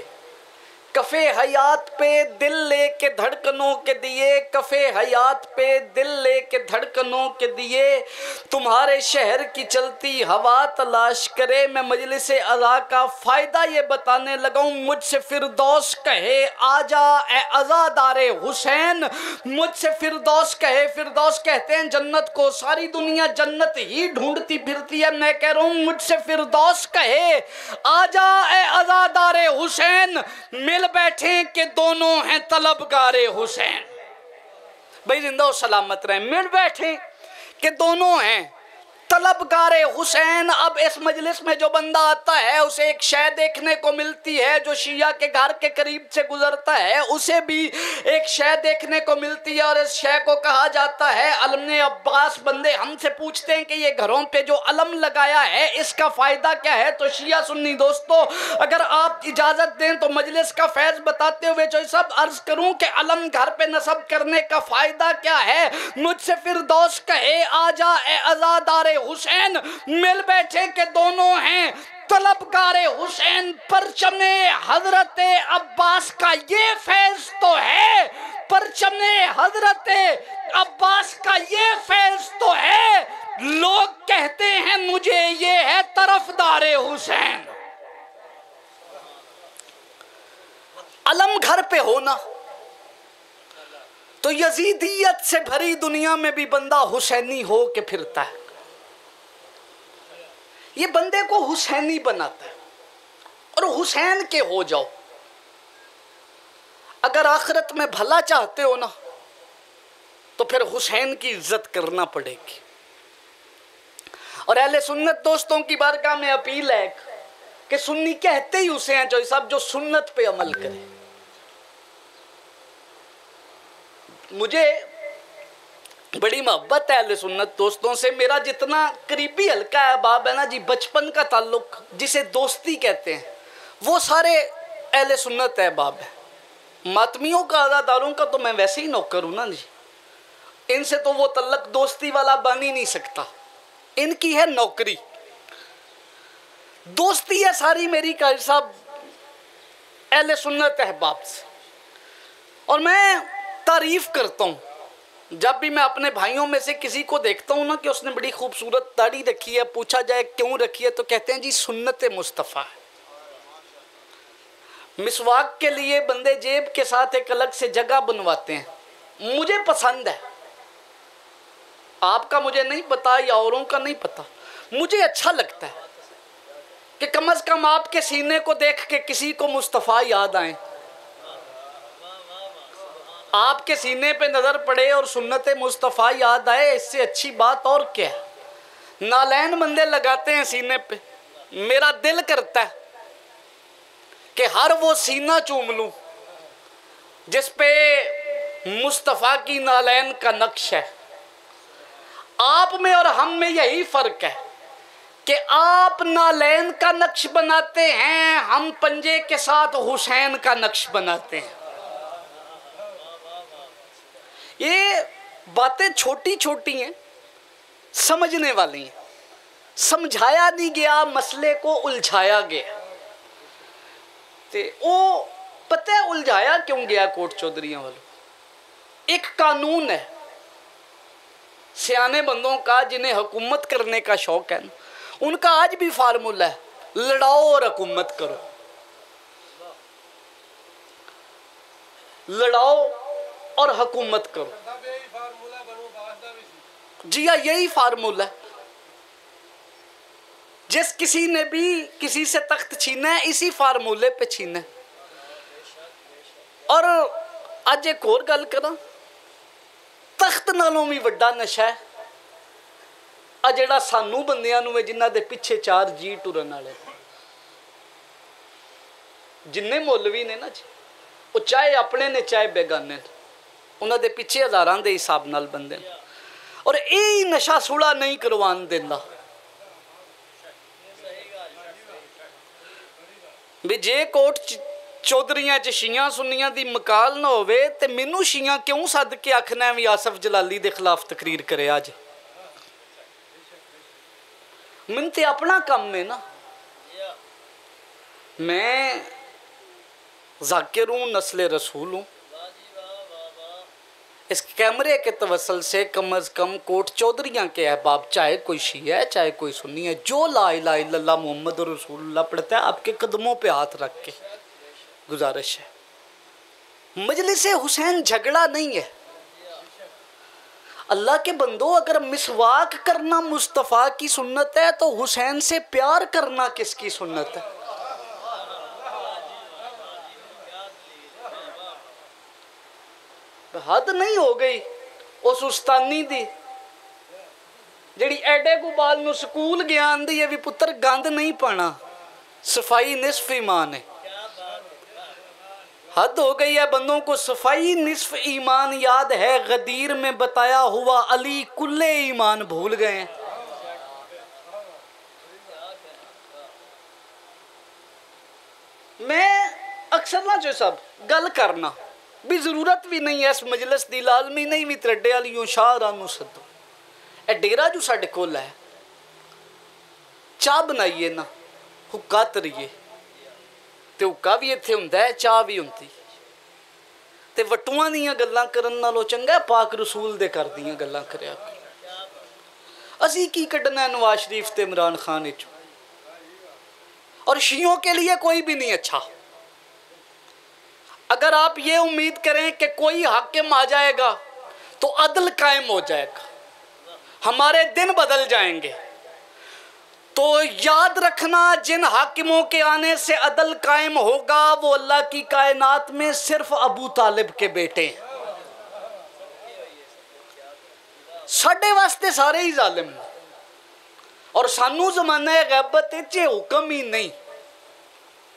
कफ़े हयात पे दिल लेके धड़कनों के दिए, कफ़े हयात पे दिल लेके धड़कनों के दिए तुम्हारे शहर की चलती हवा तलाश करे। मैं मजलिस अज़ा का फ़ायदा ये बताने लगा हूँ, मुझसे फिरदौस कहे आजा ए अज़ादारे हुसैन, मुझसे फिरदौस कहे। फिरदौस कहते हैं जन्नत को, सारी दुनिया जन्नत ही ढूंढती फिरती है। मैं कह रहा हूँ मुझसे फिरदौस कहे आजा ए अज़ादारे हुसैन, मिल बैठे के दोनों हैं तलबगारे हुसैन। भाई जिंदा और सलामत रहे, मिल बैठे के दोनों हैं तलबगारे हुसैन। अब इस मजलिस में जो बंदा आता है उसे एक शय देखने को मिलती है, जो शिया के घर के करीब से गुजरता है उसे भी एक शय देखने को मिलती है, और इस शय को कहा जाता है अलम अब्बास। बंदे हमसे पूछते हैं कि ये घरों पे जो अलम लगाया है इसका फ़ायदा क्या है। तो शिया सुन्नी दोस्तों, अगर आप इजाज़त दें तो मजलिस का फैज़ बताते हुए जो सब अर्ज़ करूँ कि अलम घर पर नसब करने का फ़ायदा क्या है। मुझसे फिरदौस कहे आजा ए अज़ादारे हुसैन, मिल बैठे के दोनों हैं तलबगारे हुसैन। परचमे हजरते अब्बास का ये फैज़ तो है, परचमे हजरते अब्बास का ये फैज़ तो है, लोग कहते हैं मुझे ये है तरफदारे हुसैन। अलम घर पे होना तो यजीदियत से भरी दुनिया में भी बंदा हुसैनी हो के फिरता है, ये बंदे को हुसैनी बनाता है। और हुसैन के हो जाओ अगर आखिरत में भला चाहते हो ना, तो फिर हुसैन की इज्जत करना पड़ेगी। और अहले सुन्नत दोस्तों की बारगाह में अपील है कि सुन्नी कहते ही उसे हैं जो साहब जो सुन्नत पे अमल करे। मुझे बड़ी मोहब्बत है अहले सुन्नत दोस्तों से, मेरा जितना करीबी हल्का है बाब है ना जी, बचपन का ताल्लुक जिसे दोस्ती कहते हैं वो सारे अहले सुन्नत है बाब है। मातमियों का अदादारों का तो मैं वैसे ही नौकर हूँ ना जी, इनसे तो वो तल्लक दोस्ती वाला बन ही नहीं सकता, इनकी है नौकरी। दोस्ती है सारी मेरी काजी साहब अहले सुन्नत अहबाब से, और मैं तारीफ़ करता हूँ जब भी मैं अपने भाइयों में से किसी को देखता हूँ ना कि उसने बड़ी खूबसूरत दाढ़ी रखी है, पूछा जाए क्यों रखी है तो कहते हैं जी सुन्नत मुस्तफ़ा है। मिसवाक के लिए बंदे जेब के साथ एक अलग से जगह बनवाते हैं। मुझे पसंद है, आपका मुझे नहीं पता या औरों का नहीं पता, मुझे अच्छा लगता है कि कम से कम आपके सीने को देख के किसी को मुस्तफ़ा याद आए, आपके सीने पे नज़र पड़े और सुन्नत मुस्तफ़ा याद आए। इससे अच्छी बात और क्या है। नालैन बंदे लगाते हैं सीने पे। मेरा दिल करता है कि हर वो सीना चूम लूँ जिस पे मुस्तफ़ा की नालैन का नक्श है। आप में और हम में यही फ़र्क है कि आप नालैन का नक्श बनाते हैं, हम पंजे के साथ हुसैन का नक्श बनाते हैं। ये बातें छोटी छोटी हैं, समझने वाली हैं। समझाया नहीं गया, मसले को उलझाया गया। ते वो पता है उलझाया क्यों गया कोट चौधरियां वालों? एक कानून है सियाने बंदों का, जिन्हें हुकूमत करने का शौक़ है, उनका आज भी फार्मूला है लड़ाओ और हुकूमत करो, लड़ाओ और हुकूमत करो। जी हाँ, यही फार्मूला है। जिस किसी ने भी किसी से तख्त छीना है, इसी फार्मूले पे छीना है। और आज एक और गल करा, तख्त नालों भी वड्डा नशा है आ जिहड़ा सानू बंदियां नूं है जिन्हां दे पिछे चार जी टुरन वाले। जिन्ने मौलवी ने ना जी, वो चाहे अपने ने चाहे बेगाने, उन्हां दे पिछे हज़ारां दे हिसाब नाल बंदे ने। और यही नशा सुड़ा नहीं करवान देंदा भी। जे कोट चौधरियां च शिया सुनिया की मकाल ना होवे ते मैनू शिया क्यों सद के आखना भी आसफ जलाली के खिलाफ तकरीर करे? अज मैन तो अपना काम है ना, मैं जाकिर हूँ, नस्ल रसूल हूँ। इस कैमरे के तवसल से कम अज़ कम कोट चौधरियाँ के अहबाब, चाहे कोई शिया है चाहे कोई सुन्नी है, जो ला इलाहा इल्लल्लाह मोहम्मद रसूलुल्लाह पढ़ता है, आपके कदमों पे हाथ रख के गुजारिश है, मजलिस हुसैन झगड़ा नहीं है। अल्लाह के बंदो, अगर मिसवाक करना मुस्तफ़ा की सुन्नत है तो हुसैन से प्यार करना किसकी सुन्नत है? हद नहीं हो गई उस उस्तानी दी जिहड़ी एडे गुबाल नूं स्कूल ज्ञान दी है भी पुत्र गंद नहीं पाना, सफाई निसफ ईमान है। हद हो गई है बंदों को। सफाई निसफ ईमान याद है, गदीर में बताया हुआ अली कुल्ले ईमान भूल गए हैं। मैं अक्सर ना जो सब गल करना भी जरूरत भी नहीं है, इस मजलिस दी लाजमी नहीं भी त्रड्डे वाली शाहरा सदो। ए डेरा जो साढ़े कोल है, चाह बनाइए ना, हुक्का तरीए तो हुक्का भी इत्थे हुंदा है, चाह भी हुंदी। तो वटुआं दियां गल्लां करन नालों चंगा पाक रसूल दे कर दियां गल्लां करिया। असी की कड्डना नवाज शरीफ ते इमरान खान विचों? और शियों के लिए कोई भी नहीं अच्छा। अगर आप ये उम्मीद करें कि कोई हाकिम आ जाएगा तो अदल कायम हो जाएगा, हमारे दिन बदल जाएंगे, तो याद रखना जिन हाकिमों के आने से अदल कायम होगा वो अल्लाह की कायनात में सिर्फ अबू तालिब के बेटे हैं। साढ़े वास्ते सारे ही जालिम हैं। और सानू जमाना गैबत च हुक्म ही नहीं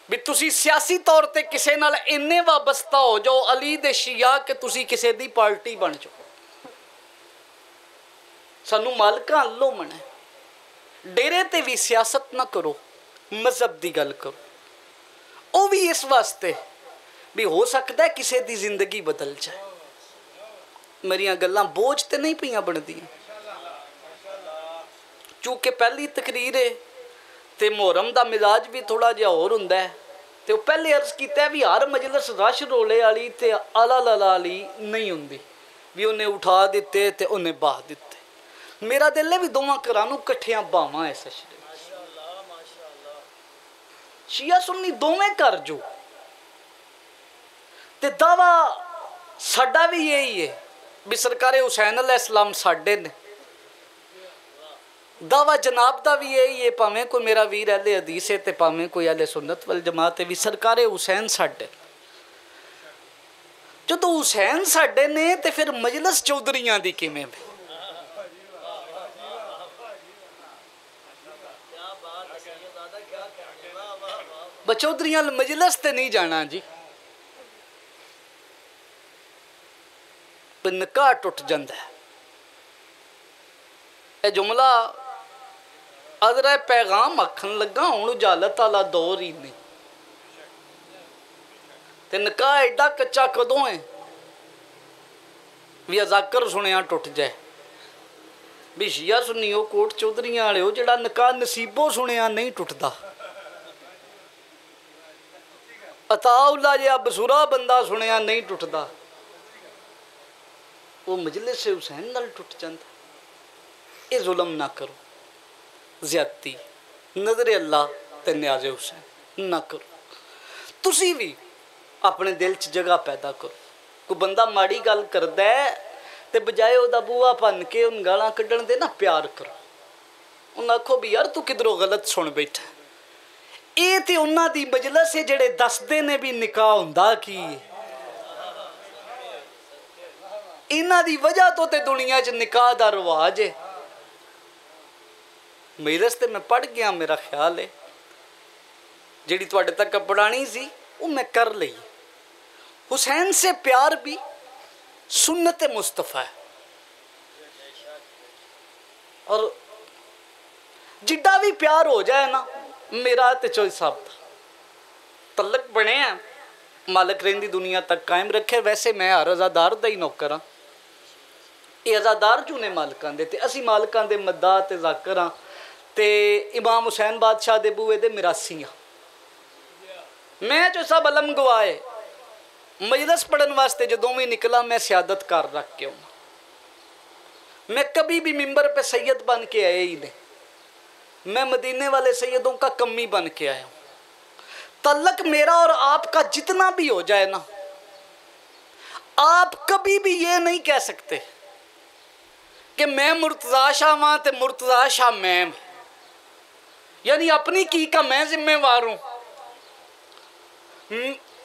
भी तुसी सियासी तौर पर किसी नाल इन्ने वाबस्ता हो जाओ अली दे शिया के तुसी किसी दी पार्टी बन जाओ। सानू मालका अल्लो मने। डेरे ते भी सियासत ना करो, मजहब की गल करो। वो भी इस वास्ते भी हो सकता है किसी की जिंदगी बदल जाए। मेरिया गल्लां बोझ तो नहीं पियाँ बनदियां, चूँकि पहली तकरीर है तो मुहर्रम का मिजाज भी थोड़ा जहा होर हुंदा है। तो पहले अर्ज किया भी हर मजलिस रश रोले वाली तो आला लाला वाली नहीं हुंदी भी उन्हें उठा दिते तो उन्हें बाह दिते। मेरा दिल है भी दोवां घरां कट्ठियां बावां। इस शिया सुन्नी दोवें कर जो तो दावा साडा भी यही है भी सरकारे हुसैन अलैहिस्सलाम साडे ने। दावा जनाब का भी यही है, भावें कोई मेरा वीर अहले हदीस है तो भावें कोई अहले सुन्नत वाल जमात है, भी सरकारे हुसैन साडे। जो तो हुसैन साडे ने तो फिर मजलिस चौधरियां दी किवें? चौधरियां मजलिस ते नहीं जाना जी, निकाह टुट जाता है। यह जुमला अदरा पैगाम आखन लगा, हूँ उजालत वाला दौर ही नहीं ते निकाह एडा कच्चा कदों है भी अजाकर सुनिया टुट जाए। भी शिया सुनियो कोट चौधरियां वाले हो, जिहड़ा निकाह नसीबों सुनिया नहीं टुटता, अताउला जिहा बसूरा बंदा सुनिया नहीं टुटता, वो मजलिस हुसैन नाल टुट जाता। ये जुल्म ना करो, ज्यादती नजर अल्लाह ते न्याज़े हुसैन ना करो। तुसी भी अपने दिल च जगह पैदा करो। कोई बंदा माड़ी गल करता है तो बजाय उसका बूहा भन के उन गालां कड्ढण दे ना, प्यार करो। उन्हें आखो भी यार तू किधरों गलत सुन बैठा। ये तो उन्हां दी मजलिस है जिहड़े दसदे ने भी निकाह हुंदा की है। इन्हां दी वजह तो दुनिया च निकाह दा रिवाज है। मजलिस तो मैं पढ़ गया, मेरा ख्याल है जिहड़ी तुहाडे तक पढ़ाणी सी वो मैं कर ली। हुसैन से प्यार भी सुन्नत मुस्तफ़ा है, और जिड्डा भी प्यार हो जाए ना, मेरा तो चोई साहब तलक बने हैं, मालक रेंदी दुनिया तक कायम रखे। वैसे मैं हर अजादार का ही नौकर हाँ, ये अजादार जू ने मालकां दे, ते असी मालकां दे मद्दा ते ज़ाकर हाँ, ते इमाम हुसैन बादशाह दे बूए दे मिरासी हाँ। मैं जो सब अलम गवाए मजलिस पढ़न वास्ते जदों भी निकला मैं सियादत कर रख के आऊँ। मैं कभी भी मिंबर पे सैयद बन के आए ही नहीं, मैं मदीने वाले सैयदों का कमी बन के आया हूँ। तल्लक मेरा और आपका जितना भी हो जाए ना, आप कभी भी ये नहीं कह सकते कि मैं मुर्तज़ा शाह वहाँ तो मुर्तज़ा शाह मैं, यानी अपनी की का मैं जिम्मेवार हूँ,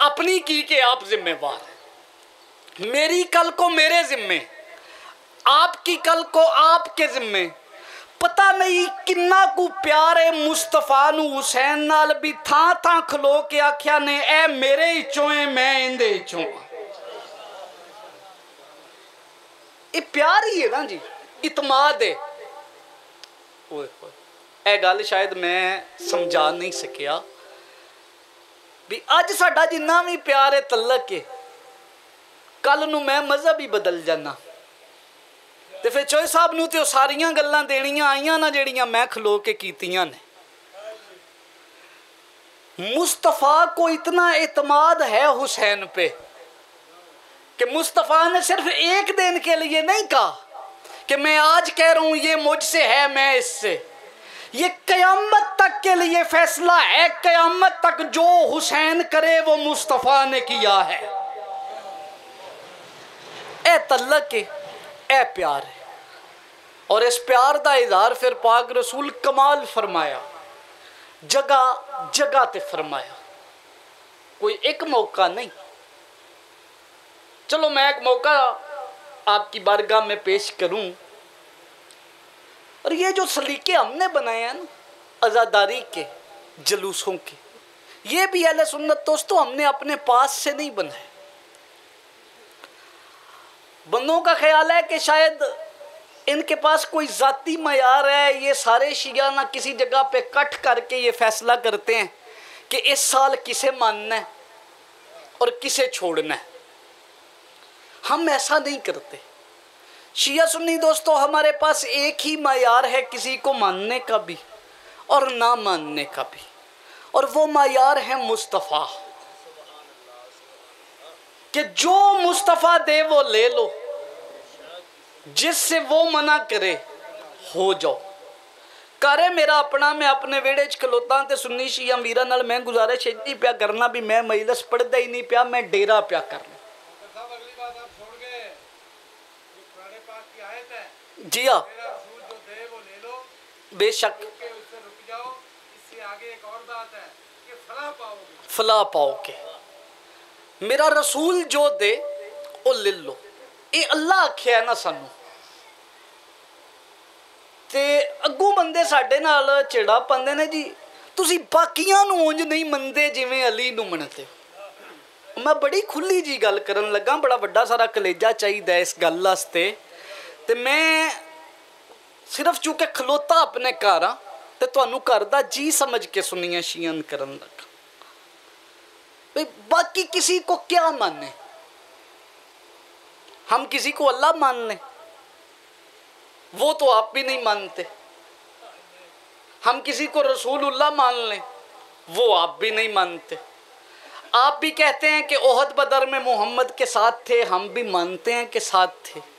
अपनी की के आप जिम्मेवार हैं। मेरी कल को मेरे जिम्मे, आपकी कल को आपके जिम्मे। पता नहीं किन्ना को प्यारे मुस्तफा नू हुसैन नाल भी थां थां खलो के आख्या ने ऐ मेरे ही चोए मैं इंदे ही चों। ये प्यार ही है ना जी, इतमाद है। ऐ गल शायद मैं समझा नहीं सकिया भी अज साडा जिन्ना भी प्यार है तलक के, कल नू मैं मज़हब ही बदल जाना तो फिर चोए साहब नू ते सारियां गल्लां देनियां आईयां ना जेड़ियां मैं खलो के कीतियां ने। मुस्तफ़ा को इतना एतमाद है हुसैन पे कि मुस्तफ़ा ने सिर्फ एक दिन के लिए नहीं कहा कि मैं आज कह रहा हूँ ये मुझसे है मैं इससे, ये क़यामत तक के लिए फैसला है। क़यामत तक जो हुसैन करे वो मुस्तफ़ा ने किया है। ए तल्लक ए प्यार है, और इस प्यार का इजहार फिर पाक रसूल कमाल फरमाया, जगह जगह ते फरमाया, कोई एक मौका नहीं। चलो मैं एक मौका आपकी बारगाह में पेश करूं, और ये जो सलीके हमने बनाए हैं ना आज़ादारी के जलूसों के, ये भी अहले सुन्नत दोस्तों हमने अपने पास से नहीं बनाए। बंदों का ख्याल है कि शायद इनके पास कोई ज़ाती मयार है, ये सारे शिया ना किसी जगह पे कट करके ये फैसला करते हैं कि इस साल किसे मानना है और किसे छोड़ना है। हम ऐसा नहीं करते। शिया सुन्नी दोस्तों हमारे पास एक ही मायार है किसी को मानने का भी और ना मानने का भी, और वो मायार है मुस्तफ़ा, कि जो मुस्तफ़ा दे वो ले लो, जिससे वो मना करे हो जाओ। घर है मेरा अपना, मैं अपने वेड़े च खलोता तो सुन्नी शिया मीरा नाल मैं गुजारिश इतनी पिया करना भी मैं मजलिस पढ़ता ही नहीं पिया, मैं डेरा पिया करना। जी हाँ, बेशक फला पाओगे, मेरा रसूल जो दे वो ले लो, ये अल्लाह आख्या है ना सानू। ते अगू बंदे साडे नाल चिड़ा पांदे ने जी तुसी बाकियां नूं उंज नहीं मनते जिवें अली नूं मनते। मैं बड़ी खुली जी गल करन लगा, बड़ा वड्डा सारा कलेजा चाहिदा इस गल वास्ते। ते मैं सिर्फ चूंकि खलोता अपने घर हाँ तो तुहानू घर दा जी समझ के सुनिया शियन करन लगा। भाई बाकी किसी को क्या माने, हम किसी को अल्लाह मानने, वो तो आप भी नहीं मानते। हम किसी को रसूलुल्लाह मान लें, वो आप भी नहीं मानते। आप भी कहते हैं कि ओहद बदर में मोहम्मद के साथ थे, हम भी मानते हैं कि साथ थे।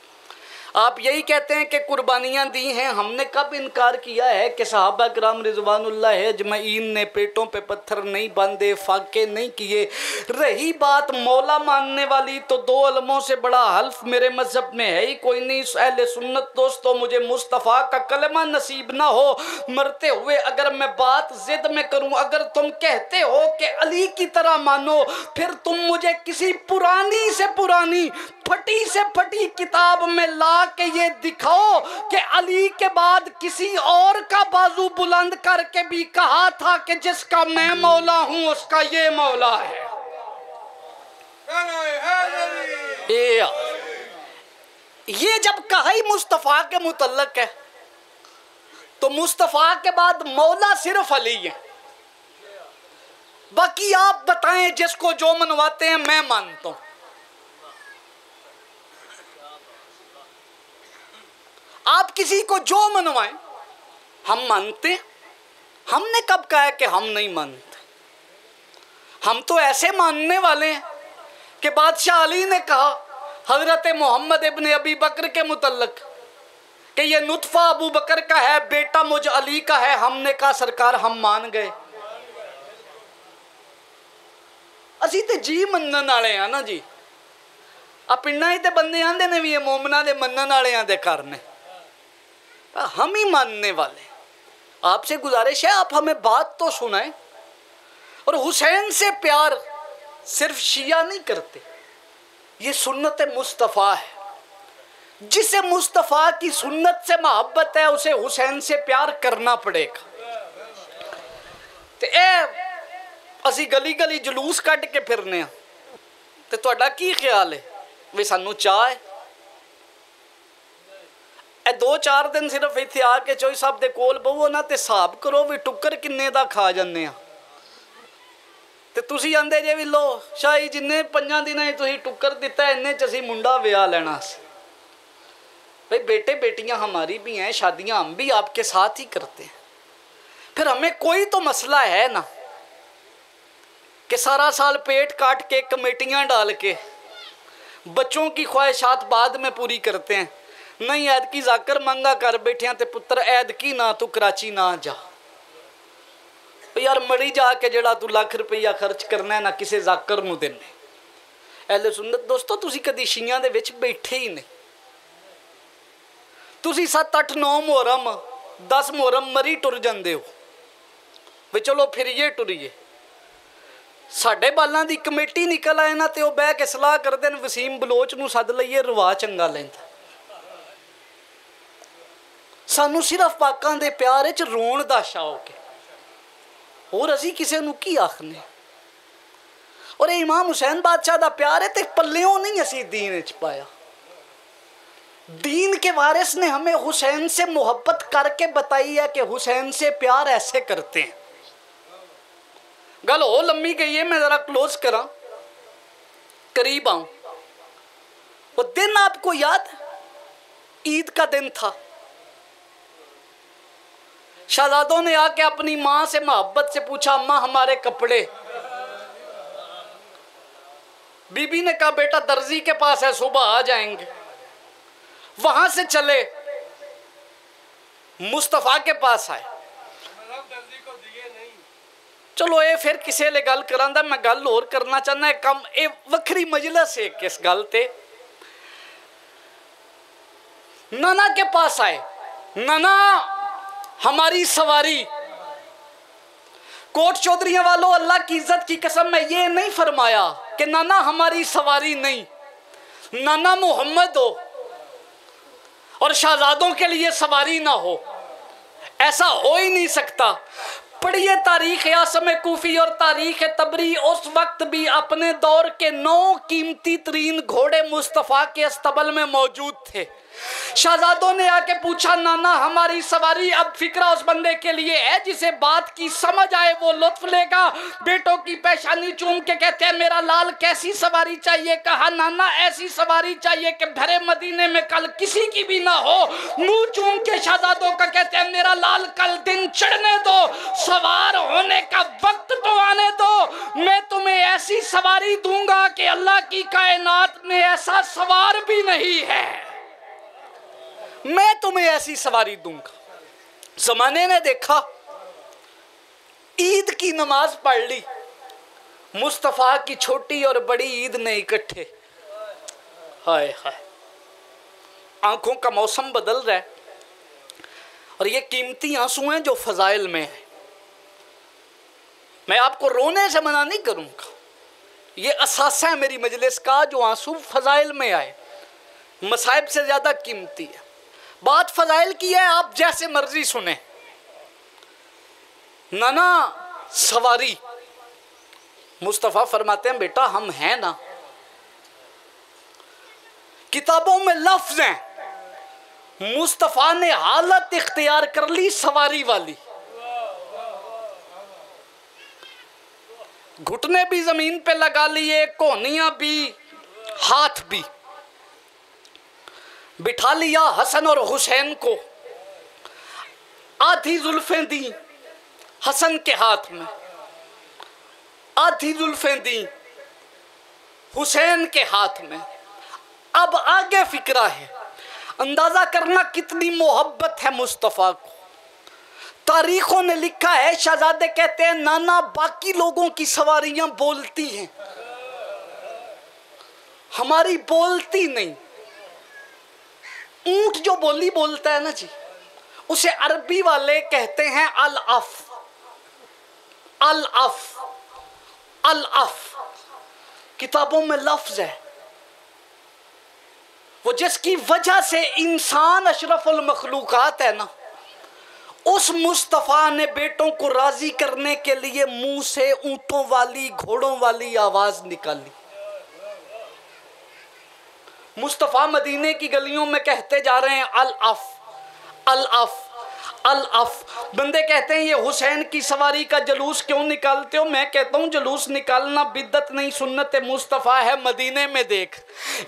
आप यही कहते हैं कि कुर्बानियां दी हैं, हमने कब इनकार किया है कि सहाबा किराम रिजवानुल्लाह अजमईन ने पेटों पे पत्थर नहीं बांधे, फाके नहीं किए। रही बात मौला मानने वाली, तो दो अलमों से बड़ा हल्फ मेरे मजहब में है ही कोई नहीं। अहले सुन्नत दोस्तों, मुझे मुस्तफ़ा का कलमा नसीब ना हो, मरते हुए अगर मैं बात ज़िद में करूँ, अगर तुम कहते हो कि अली की तरह मानो, फिर तुम मुझे किसी पुरानी से पुरानी, फटी से फटी किताब में ला के ये दिखाओ कि अली के बाद किसी और का बाजू बुलंद करके भी कहा था कि जिसका मैं मौला हूं उसका ये मौला है। ये जब कहा ही मुस्तफ़ा के मुतल्लक है, तो मुस्तफ़ा के बाद मौला सिर्फ अली है। बाकी आप बताएं, जिसको जो मनवाते हैं मैं मानता हूं। आप किसी को जो मनवाएं हम मानते हैं। हमने कब कहा है कि हम नहीं मानते? हम तो ऐसे मानने वाले हैं कि बादशाह अली ने कहा हजरत मोहम्मद इब्न अबी बकर के मुतल्लक कि ये नुतफ़ा अबू बकर का है, बेटा मुझ अली का है। हमने कहा सरकार हम मान गए। असी तो जी मनन वाले हैं ना जी। आ पिंडा ही तो बंदे आते ने भी मोमना के मनन वालिया के घर ने, हम ही मानने वाले। आपसे गुजारिश है आप हमें बात तो सुनाएं। और हुसैन से प्यार सिर्फ शिया नहीं करते, ये सुन्नत मुस्तफ़ा है। जिसे मुस्तफ़ा की सुन्नत से मोहब्बत है उसे हुसैन से प्यार करना पड़ेगा। तो असी गली गली जलूस कट के फिरने हैं, तो तुहाडा की ख्याल है भी सानू चाह है? दो चार दिन सिर्फ इतने आके चौधरी साहब के कोल बवो ना तो हिसाब करो भी टुक्कर किन्ने दा खा जाने। तो तुसी आंदे जे भी लो शाही जिन्ने पंजा दिनां तुसी टुक्कर दिता इन्ने च असी मुंडा विआह लेना। भाई बेटे बेटियां हमारी भी हैं, शादियां हम भी आपके साथ ही करते हैं, फिर हमें कोई तो मसला है ना कि सारा साल पेट काट के कमेटियां डाल के बच्चों की ख्वाहिशात बाद में पूरी करते हैं। नहीं ऐद की जाकर मंगा कर बैठिया ते पुत्र ऐद की ना तू कराची ना जा। यार मड़ी जाके जड़ा तू लाख रुपया खर्च करना है ना किसी जाकर नूं देने। अहले सुन्नत दोस्तों तुसी कदी शियां दे विच बैठे ही नहीं। तुसी 7, 8, 9 मुहर्रम 10 मुहर्रम मरी टुर जांदे हो वे चलो फिरिए टुरिए। साडे बालां दी कमेटी निकल आए ना ते ओह बह के सलाह करदे ने वसीम बलोच नूं सद लईए रवा चंगा लैंदा। सानू सिर्फ पाकां दे प्यार च रोण दा शौक है, और असी किसी नू की आखने। और इमाम हुसैन बादशाह दा प्यार है ते पल्लेओं नहीं असी दीन च पाया। दीन के वारिस ने हमें हुसैन से मोहब्बत करके बताई है कि हुसैन से प्यार ऐसे करते हैं। गल हो लम्मी गई है, मैं ज़रा क्लोज करा करीब आऊँ। वो दिन आपको याद, ईद का दिन था। शहजादों ने आके अपनी माँ से मोहब्बत से पूछा अम्मा हमारे कपड़े। बीबी ने कहा बेटा दर्जी के पास है सुबह आ जाएंगे। वहां से चले मुस्तफ़ा के पास आए। चलो ये फिर किसी ले गल करांदा, मैं गल होर करना चाहना, कम ये वक्री मजलिस है किस गल ते। नाना के पास आए, नाना हमारी सवारी। कोट चौधरियों वालों, अल्लाह की इज्जत की कसम मैं ये नहीं फरमाया कि नाना हमारी सवारी नहीं, नाना मोहम्मद हो और शहजादों के लिए सवारी ना हो, ऐसा हो ही नहीं सकता। पढ़िए तारीख आसम कूफी और तारीख तबरी, उस वक्त भी अपने दौर के 9 कीमती तरीन घोड़े मुस्तफ़ा के अस्तबल में मौजूद थे। शहजादों ने आके पूछा, नाना हमारी सवारी। अब फिक्रा उस बंदे के लिए है जिसे बात की समझ आए, वो लुत्फ लेगा। बेटों की पेशानी चूम के कहते हैं, मेरा लाल कैसी सवारी चाहिए? कहा, नाना ऐसी सवारी चाहिए कि भरे मदीने में कल किसी की भी ना हो। मुंह चूम के शहजादों का कहते हैं, मेरा लाल कल दिन चढ़ने दो, सवार होने का वक्त तो आने दो। मैं तुम्हें ऐसी सवारी दूंगा कि अल्लाह की कायनात में ऐसा सवार भी नहीं है। मैं तुम्हें ऐसी सवारी दूंगा। जमाने ने देखा, ईद की नमाज पढ़ ली, मुस्तफ़ा की छोटी और बड़ी ईद ने इकट्ठे। हाय हाय, आंखों का मौसम बदल रहा है और ये कीमती आंसू हैं जो फजाइल में है। मैं आपको रोने से मना नहीं करूंगा, ये असासा है मेरी मजलिस का, जो आंसू फजाइल में आए मसाइब से ज्यादा कीमती है। बात फजाइल की है, आप जैसे मर्जी सुने। नाना सवारी, मुस्तफ़ा फरमाते हैं, बेटा हम हैं ना। किताबों में लफ्ज हैं, मुस्तफ़ा ने हालत इख्तियार कर ली सवारी वाली। घुटने भी जमीन पे लगा लिए, कोहनियां भी, हाथ भी। बिठा लिया हसन और हुसैन को, आधी जुल्फें दी हसन के हाथ में, आधी जुल्फें दी हुसैन के हाथ में। अब आगे फिक्रा है, अंदाजा करना कितनी मोहब्बत है मुस्तफ़ा को। तारीखों ने लिखा है, शहजादे कहते हैं, नाना बाकी लोगों की सवारियां बोलती हैं, हमारी बोलती नहीं। ऊंट जो बोली बोलता है ना जी, उसे अरबी वाले कहते हैं अल अफ। अल अफ, अल अफ किताबों में लफ्ज है, वो जिसकी वजह से इंसान अशरफुल मखलूकात है ना, उस मुस्तफ़ा ने बेटों को राजी करने के लिए मुंह से ऊंटों वाली, घोड़ों वाली आवाज निकाली। मुस्तफ़ा मदीने की गलियों में कहते जा रहे हैं अल अफ, अल अफ, अल अफ। बंदे कहते हैं, ये हुसैन की सवारी का जुलूस क्यों निकालते हो? मैं कहता हूँ, जुलूस निकालना बिदत नहीं, सुन्नत मुस्तफ़ा है। मदीने में देख,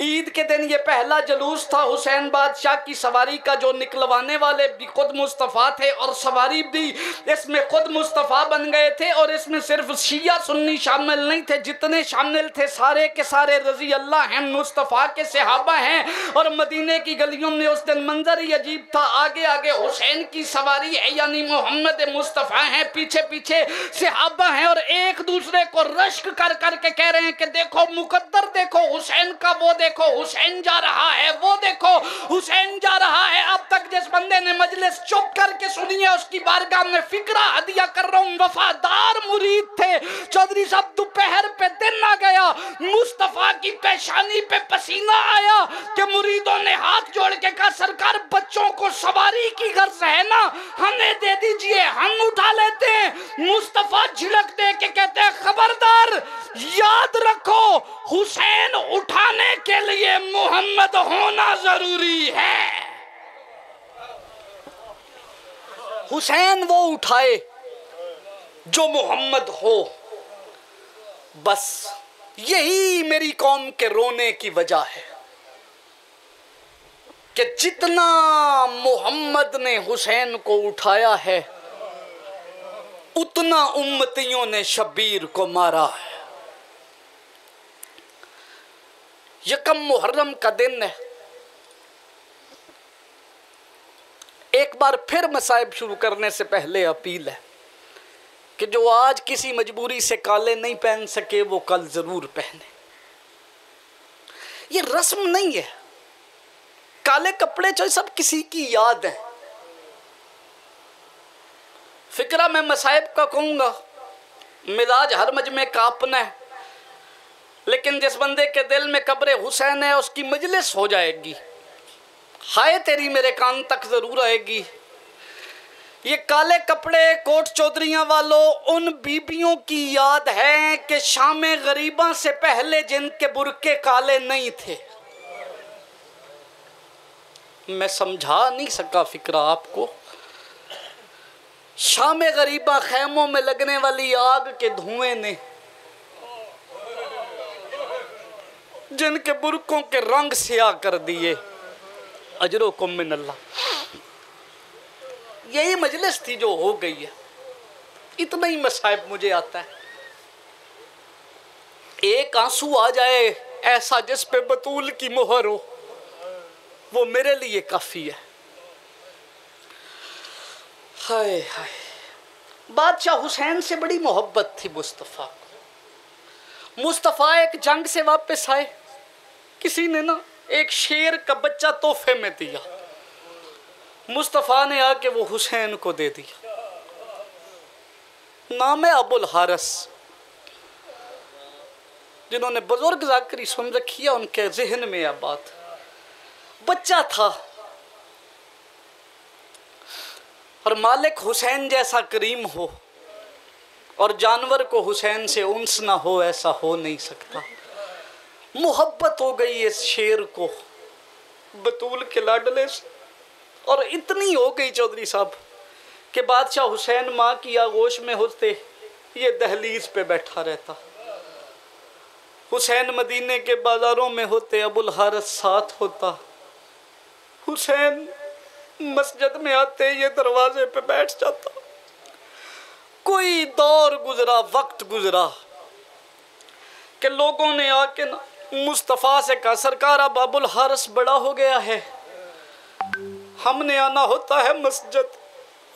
ईद के दिन ये पहला जुलूस था हुसैन बादशाह की सवारी का, जो निकलवाने वाले भी खुद मुस्तफ़ा थे और सवारी भी इसमें खुद मुस्तफ़ा बन गए थे। और इसमें सिर्फ शिया सुन्नी शामिल नहीं थे, जितने शामिल थे सारे के सारे रजी अल्लाह हैं, मुस्तफ़ा के सहाबा हैं। और मदीने की गलियों में उस दिन मंजर ही अजीब था। आगे आगे हुसैन की सवारी है, यानी मोहम्मद मुस्तफ़ा हैं, पीछे पीछे सहाबा हैं, और एक दूसरे को रश्क कर करके कह रहे हैं कि देखो मुकद्दर, देखो हुसैन का, वो देखो हुसैन जा रहा है, वो देखो हुसैन जा रहा है। अब तक जिस बंदे ने मजलिस चुप करके सुनी है, उसकी बारगाह में फिक्रा हदिया कर रहा हूँ। वफादार मुरीद थे चौधरी साहब। दोपहर पे दिन आ गया, मुस्तफ़ा की पेशानी पे पसीना आया कि मुरीदों ने हाथ जोड़ के कहा, सरकार बच्चों को सवारी की गर्ज है ना, हमें दे दीजिए, हम उठा लेते हैं। मुस्तफ़ा झिड़क दे के कहते हैं, खबरदार, याद रखो हुसैन उठाने के लिए मोहम्मद होना जरूरी है। हुसैन वो उठाए जो मोहम्मद हो। बस यही मेरी कौम के रोने की वजह है कि जितना मोहम्मद ने हुसैन को उठाया है, उतना उम्मतियों ने शब्बीर को मारा है। यकम मुहर्रम का दिन है, एक बार फिर मसाइब शुरू करने से पहले अपील है कि जो आज किसी मजबूरी से काले नहीं पहन सके वो कल ज़रूर पहने। ये रस्म नहीं है। काले कपड़े जो सब किसी की याद है। फिक्रा मैं मसाइब का कहूँगा, मिजाज हर मजमे का अपना है, लेकिन जिस बंदे के दिल में कब्र हुसैन है उसकी मजलिस हो जाएगी, हाय तेरी मेरे कान तक ज़रूर आएगी। ये काले कपड़े कोट चौधरियाँ वालों, उन बीबियों की याद है कि शामे गरीबां से पहले जिनके बुरके काले नहीं थे। मैं समझा नहीं सका फिक्रा आपको। शामे गरीबां खैमों में लगने वाली आग के धुएं ने, जिनके बुरकों के रंग सिया कर दिए, अजरुकुम मिनल्लाह। यही मजलिस थी जो हो गई है। इतना ही मसाइब मुझे आता है। एक आंसू आ जाए ऐसा जिस पे बतूल की मोहर हो, वो मेरे लिए काफ़ी है। हाय हाय, बादशाह हुसैन से बड़ी मोहब्बत थी मुस्तफ़ा को। मुस्तफ़ा एक जंग से वापस आए, किसी ने ना एक शेर का बच्चा तोहफे में दिया, मुस्तफ़ा ने आके वो हुसैन को दे दिया। नाम है अबुल हारस। जिन्होंने बुजुर्ग जाकिरी सुन रखी है उनके जहन में यह बात। बच्चा था और मालिक हुसैन जैसा करीम हो और जानवर को हुसैन से उन्स ना हो, ऐसा हो नहीं सकता। मोहब्बत हो गई इस शेर को बतूल के लाडले से, और इतनी हो गई चौधरी साहब कि बादशाह हुसैन माँ की आगोश में होते ये दहलीज पे बैठा रहता, हुसैन मदीने के बाज़ारों में होते अबुल हारस साथ होता, हुसैन मस्जिद में आते ये दरवाजे पे बैठ जाता। कोई दौर गुजरा, वक्त गुजरा कि लोगों ने आके ना मुस्तफ़ा से कहा, सरकार अब अबुल हारस बड़ा हो गया है, हमने आना होता है मस्जिद,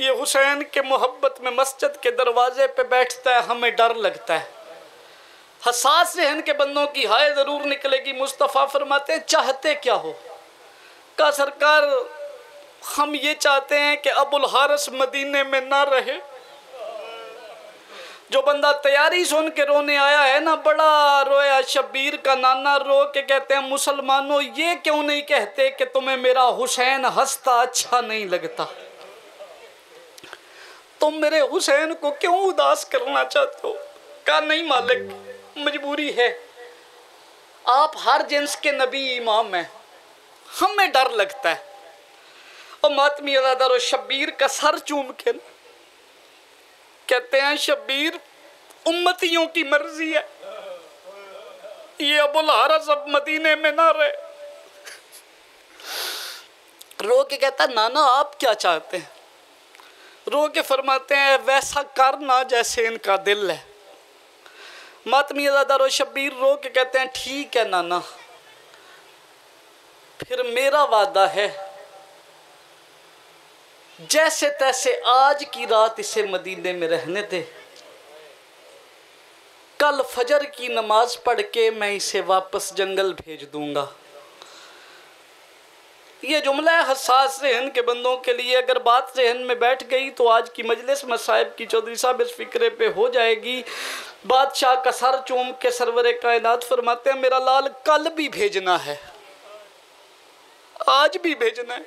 ये हुसैन के मोहब्बत में मस्जिद के दरवाजे पे बैठता है, हमें डर लगता है। हसास जहन के बंदों की हाय ज़रूर निकलेगी। मुस्तफ़ा फरमाते चाहते क्या हो? का सरकार हम ये चाहते हैं कि अबुल हारस मदीने में ना रहे। जो बंदा तैयारी सुन के रोने आया है ना, बड़ा रोया। शब्बीर का नाना रो के कहते हैं, मुसलमानों ये क्यों नहीं कहते कि तुम्हें मेरा हुसैन हंसता अच्छा नहीं लगता? तुम मेरे हुसैन को क्यों उदास करना चाहते हो? कहा नहीं मालिक, मजबूरी है, आप हर जिन्स के नबी इमाम हैं, हमें डर लगता है। और मातमी अदादार शब्बीर का सर चूम के कहते हैं, शब्बीर उम्मतियों की मर्जी है, ये अबुल हारस अब मदीने में ना रहे। रो के कहता नाना आप क्या चाहते हैं? रो के फरमाते हैं वैसा करना जैसे इनका दिल है। मातमी अज़ादार शब्बीर रो के कहते हैं ठीक है नाना, फिर मेरा वादा है जैसे तैसे आज की रात इसे मदीने में रहने दे, कल फजर की नमाज पढ़ के मैं इसे वापस जंगल भेज दूंगा। ये जुमला है हसास जहन के बंदों के लिए। अगर बात जहन में बैठ गई तो आज की मजलिस मसाइब की चौधरी साहब इस फिक्रे पे हो जाएगी। बादशाह का सर चूम के सरवरे कायनात फरमाते हैं, मेरा लाल कल भी भेजना है, आज भी भेजना है,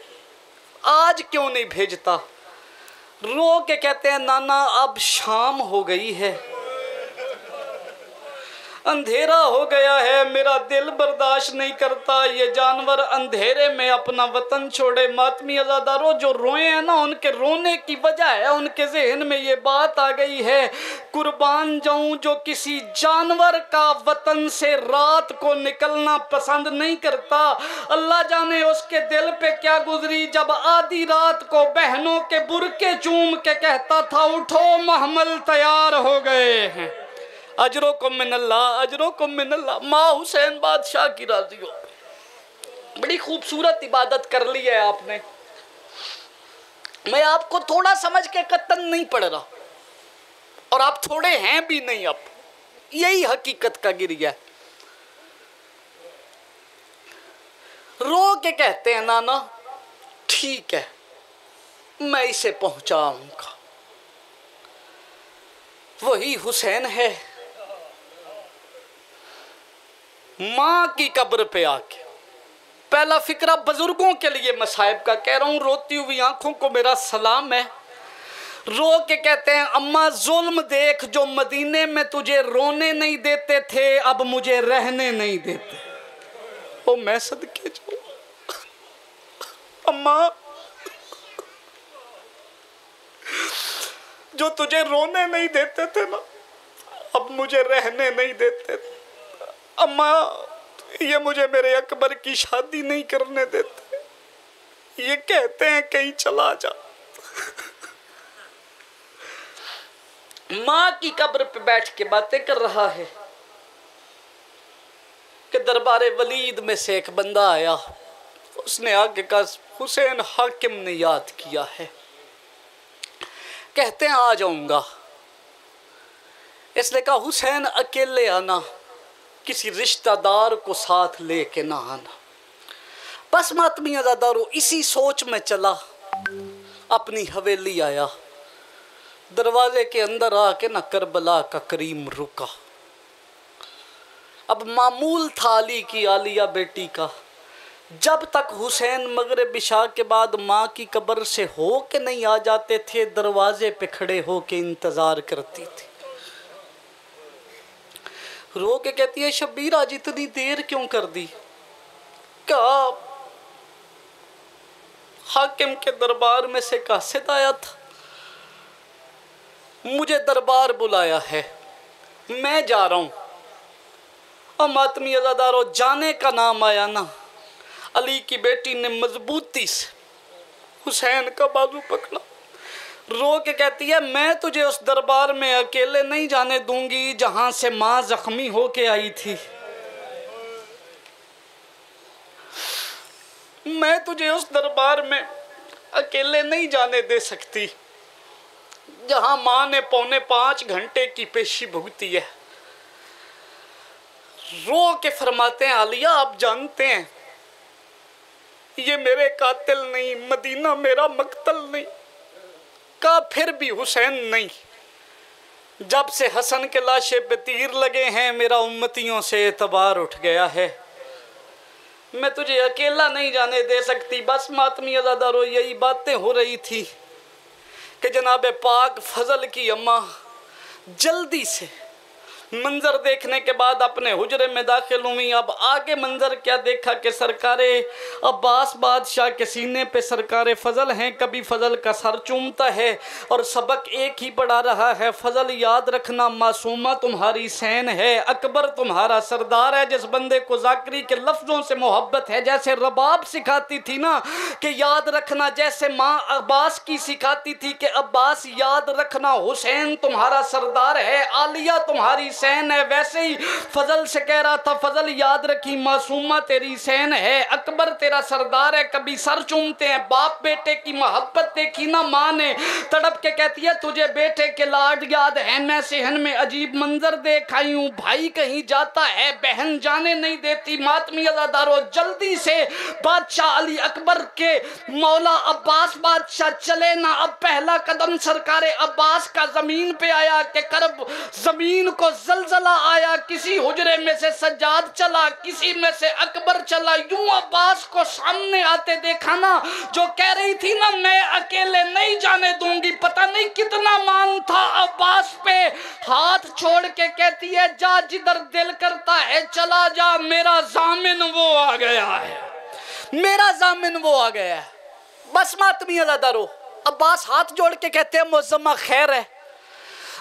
आज क्यों नहीं भेजता? रो के कहते हैं नाना अब शाम हो गई है, अंधेरा हो गया है, मेरा दिल बर्दाश्त नहीं करता ये जानवर अंधेरे में अपना वतन छोड़े। मातमी अज़ादारों जो रोए हैं ना, उनके रोने की वजह है उनके जहन में ये बात आ गई है, कुर्बान जाऊं जो किसी जानवर का वतन से रात को निकलना पसंद नहीं करता। अल्लाह जाने उसके दिल पे क्या गुजरी जब आधी रात को बहनों के बुरके चूम के कहता था, उठो महमल तैयार हो गए हैं, अजरुकुम मिनल्लाह, अजरुकुम मिनल्लाह। माँ हुसैन बादशाह की राजी हो। बड़ी खूबसूरत इबादत कर ली है आपने। मैं आपको थोड़ा समझ के कतन नहीं पढ़ रहा, और आप थोड़े हैं भी नहीं। आप यही हकीकत का गिरिया है। रो के कहते हैं नाना ठीक है मैं इसे पहुंचाऊंगा। वही हुसैन है मां की कब्र पे आके। पहला फिक्रा बुजुर्गों के लिए मसाइब का कह रहा हूं। रोती हुई आंखों को मेरा सलाम है। रो के कहते हैं अम्मा जुल्म देख जो मदीने में तुझे रोने नहीं देते थे अब मुझे रहने नहीं देते। ओ मैं सदके जाऊं अम्मा जो तुझे रोने नहीं देते थे ना अब मुझे रहने नहीं देते। अम्मा ये मुझे मेरे अकबर की शादी नहीं करने देते। ये कहते हैं कहीं चला जा। माँ की कब्र पे बैठ के बातें कर रहा है कि दरबारे वलीद में से एक बंदा आया। उसने आके कहा हुसैन हाकिम ने याद किया है। कहते हैं आ जाऊंगा। इसने कहा हुसैन अकेले आना किसी रिश्तेदार को साथ लेके ना आना। बस मातमी अज़ादारो इसी सोच में चला। अपनी हवेली आया। दरवाजे के अंदर आके ना करबला का करीम रुका। अब मामूल था अली की आलिया बेटी का जब तक हुसैन मगरिब इशा के बाद माँ की कब्र से हो के नहीं आ जाते थे दरवाजे पे खड़े हो के इंतज़ार करती थी। रो के कहती है शब्बीर आज इतनी देर क्यों कर दी। क्या हाकिम के दरबार में से कासिद आया था मुझे दरबार बुलाया है मैं जा रहा हूँ। और मातमी अज़ादारो जाने का नाम आया ना अली की बेटी ने मजबूती से हुसैन का बाजू पकड़ा। रो के कहती है मैं तुझे उस दरबार में अकेले नहीं जाने दूंगी जहां से माँ जख्मी होके आई थी। मैं तुझे उस दरबार में अकेले नहीं जाने दे सकती जहां माँ ने पौने 5 घंटे की पेशी भुगती है। रो के फरमाते हैं आलिया आप जानते हैं ये मेरे कातिल नहीं मदीना मेरा मकतल नहीं का फिर भी हुसैन नहीं। जब से हसन के लाशे पे तीर लगे हैं मेरा उम्मतियों से एतबार उठ गया है। मैं तुझे अकेला नहीं जाने दे सकती। बस मातमी अज़ादारो यही बातें हो रही थी कि जनाब पाक फजल की अम्मा जल्दी से मंजर देखने के बाद अपने हुजरे में दाखिल हुई। अब आगे मंजर क्या देखा कि सरकारे अब्बास बादशाह के सीने पे सरकारे फजल हैं। कभी फजल का सर चूमता है और सबक एक ही पढ़ा रहा है फजल याद रखना मासूमा तुम्हारी सैन है अकबर तुम्हारा सरदार है। जिस बंदे को जाकरी के लफ्ज़ों से मोहब्बत है जैसे रबाब सिखाती थी ना कि याद रखना जैसे माँ अब्बास की सिखाती थी कि अब्बास याद रखना हुसैन तुम्हारा सरदार है आलिया तुम्हारी सैन है वैसे ही फजल से कह रहा था फजल याद रखी मासूमा तेरी सैन है अकबर तेरा सरदार है। कभी सर चूमते हैं बाप बेटे की मोहब्बत देखी ना माँ ने तड़प के कहती है तुझे बेटे के लाड याद है मैं सहन में अजीब मंजर देख आई हूँ भाई कहीं जाता है बहन जाने नहीं देती। मातमी अज़ादारो जल्दी से बादशाह अली अकबर के मौला अब्बास बादशाह चले ना। अब पहला कदम सरकार अब्बास का जमीन पे आया कि करब जमीन को जलजला आया। किसी हुजरे में से सज्जाद चला किसी में से अकबर चला यूं अब्बास को सामने आते देखा ना जो कह रही थी ना मैं अकेले नहीं जाने दूंगी। पता नहीं कितना मान था अब्बास पे। हाथ छोड़ के कहती है जा जिधर दिल करता है चला जा मेरा जामिन वो आ गया है मेरा जामिन वो आ गया है। बस मातमी अज़ादारो अब्बास हाथ जोड़ के कहते हैं मुजम्मा खैर है।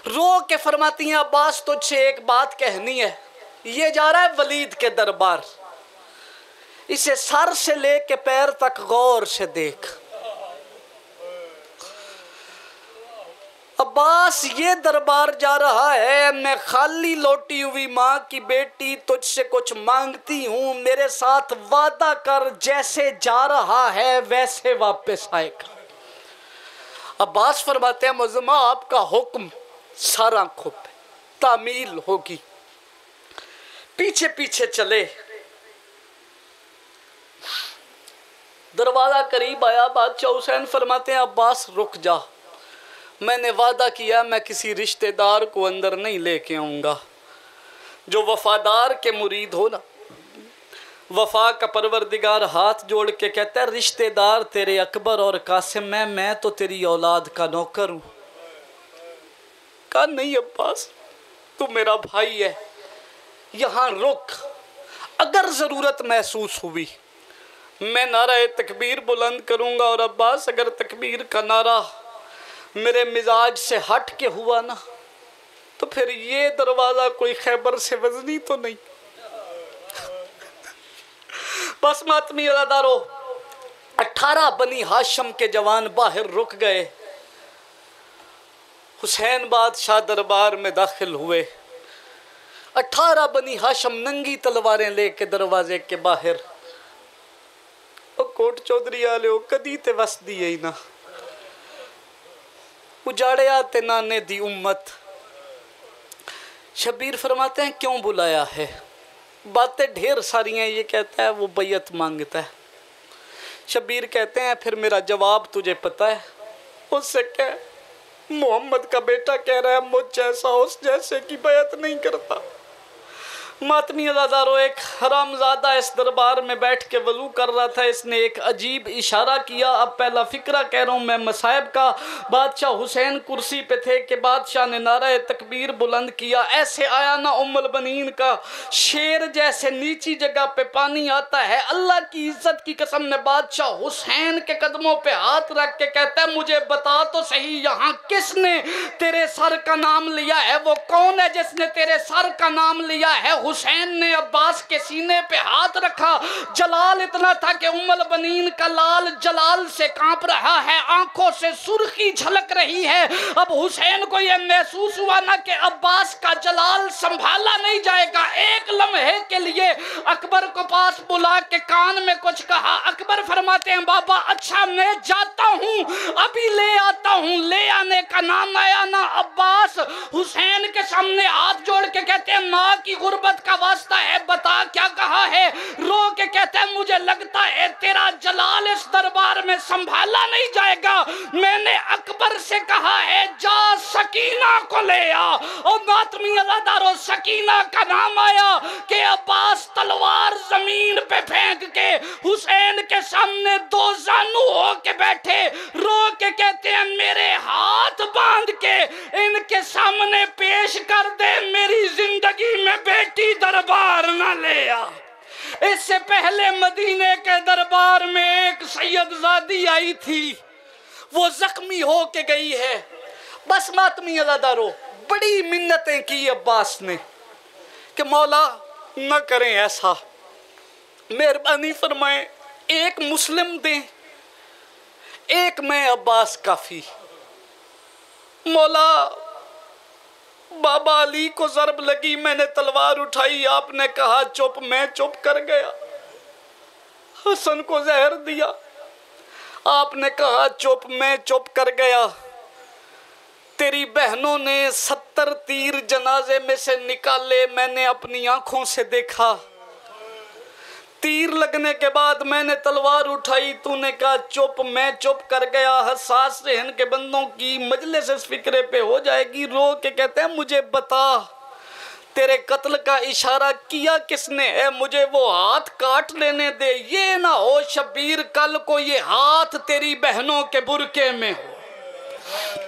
रो के फरमाती हैं अब्बास तुझसे एक बात कहनी है। ये जा रहा है वलीद के दरबार इसे सर से लेके पैर तक गौर से देख। अब्बास ये दरबार जा रहा है मैं खाली लौटी हुई माँ की बेटी तुझसे कुछ मांगती हूँ मेरे साथ वादा कर जैसे जा रहा है वैसे वापस आएगा। अब्बास फरमाते हैं मुजम्मा आपका हुक्म। सर आंखों पे तामील होगी। पीछे पीछे चले, दरवाजा करीब आया। बादशाह हुसैन फरमाते हैं, अब्बास रुक जा, मैंने वादा किया मैं किसी रिश्तेदार को अंदर नहीं लेके आऊँगा। जो वफादार के मुरीद हो ना, वफा का परवरदिगार हाथ जोड़ के कहता है, रिश्तेदार तेरे अकबर और कासिम है, मैं तो तेरी औलाद का नौकर हूँ। कहा नहीं अब्बास, तू मेरा भाई है, यहाँ रुक। अगर ज़रूरत महसूस हुई मैं नारा तकबीर बुलंद करूँगा, और अब्बास अगर तकबीर का नारा मेरे मिजाज से हट के हुआ ना, तो फिर ये दरवाज़ा कोई खैबर से वजनी तो नहीं। बस मातमी अदादारों, 18 बनी हाशम के जवान बाहर रुक गए। हुसैन बादशाह दरबार में दाखिल हुए। 18 बनी हाशम नंगी तलवारें लेके दरवाजे के बाहर। कोट चौधरी आले हो, कदी ते वस दी है ना, उजाड़िया ते नाने दी उम्मत। शबीर फरमाते हैं, क्यों बुलाया है? बातें ढेर सारी हैं। ये कहता है वो बैयत मांगता है। शबीर कहते हैं, फिर मेरा जवाब तुझे पता है। उससे कह, मोहम्मद का बेटा कह रहा है मुझ जैसा उस जैसे की बैयत नहीं करता। मातमी अदादारों, एक हरामजादा इस दरबार में बैठ के वजू कर रहा था। इसने एक अजीब इशारा किया। अब पहला फ़िक्रा कह रहा हूँ मैं मसाइब का। बादशाह हुसैन कुर्सी पे थे कि बादशाह ने नारा तकबीर बुलंद किया। ऐसे आया ना उम्मुल बनीन का शेर, जैसे नीची जगह पे पानी आता है। अल्लाह की इज्जत की कसम ने बादशाह हुसैन के कदमों पे हाथ रख के कहता है, मुझे बता तो सही यहाँ किसने तेरे सर का नाम लिया है? वो कौन है जिसने तेरे सर का नाम लिया है? हुसैन ने अब्बास के सीने पे हाथ रखा। जलाल इतना था कि उम्मुल बनीन का लाल जलाल से कांप रहा है, आंखों से सुर्खी झलक रही है। अब हुसैन को यह महसूस हुआ ना कि अब्बास का जलाल संभाला नहीं जाएगा। एक लम्हे के लिए अकबर को पास बुला के कान में कुछ कहा। अकबर फरमाते हैं, बाबा अच्छा मैं जाता हूँ, अभी ले आता हूँ। ले आने का नाम आया ना अब्बास हुसैन के सामने हाथ जोड़ के कहते हैं, माँ की गुर्बत का वास्ता है, बता क्या कहा है? रो के कहते हैं, मुझे लगता है तेरा जलाल इस दरबार में संभाला नहीं जाएगा। मैंने अकबर से कहा है जा सकीना को ले आ। और मातमी अदादारों, सकीना का नाम आया कि अब्बास तलवार जमीन पे फेंक के हुसैन के सामने दो जानू हो के बैठे। रो के कहते हैं, मेरे हाथ बांध के इनके सामने पेश कर दे, मेरी जिंदगी में बेटी दरबार ना ले आ। इससे पहले मदीने के दरबार में एक सैयदजादी आई थी, वो जख्मी हो के गई है। बस मातमी अदादारों, बड़ी मिन्नतें की अब्बास ने कि मौला न करें ऐसा, मेहरबानी फरमाएं, एक मुस्लिम दें, एक मैं अब्बास काफ़ी। मौला बाबा अली को जरब लगी, मैंने तलवार उठाई, आपने कहा चुप, मैं चुप कर गया। हसन को जहर दिया, आपने कहा चुप, मैं चुप कर गया। तेरी बहनों ने 70 तीर जनाजे में से निकाले, मैंने अपनी आंखों से देखा। तीर लगने के बाद मैंने तलवार उठाई, तूने कहा चुप, मैं चुप कर गया। हसास रहन के बंदों की मजलिस इस फिक्रे पे हो जाएगी। रो के कहते हैं, मुझे बता तेरे कत्ल का इशारा किया किसने है? मुझे वो हाथ काट लेने दे, ये ना हो शबीर कल को ये हाथ तेरी बहनों के बुरके में हो।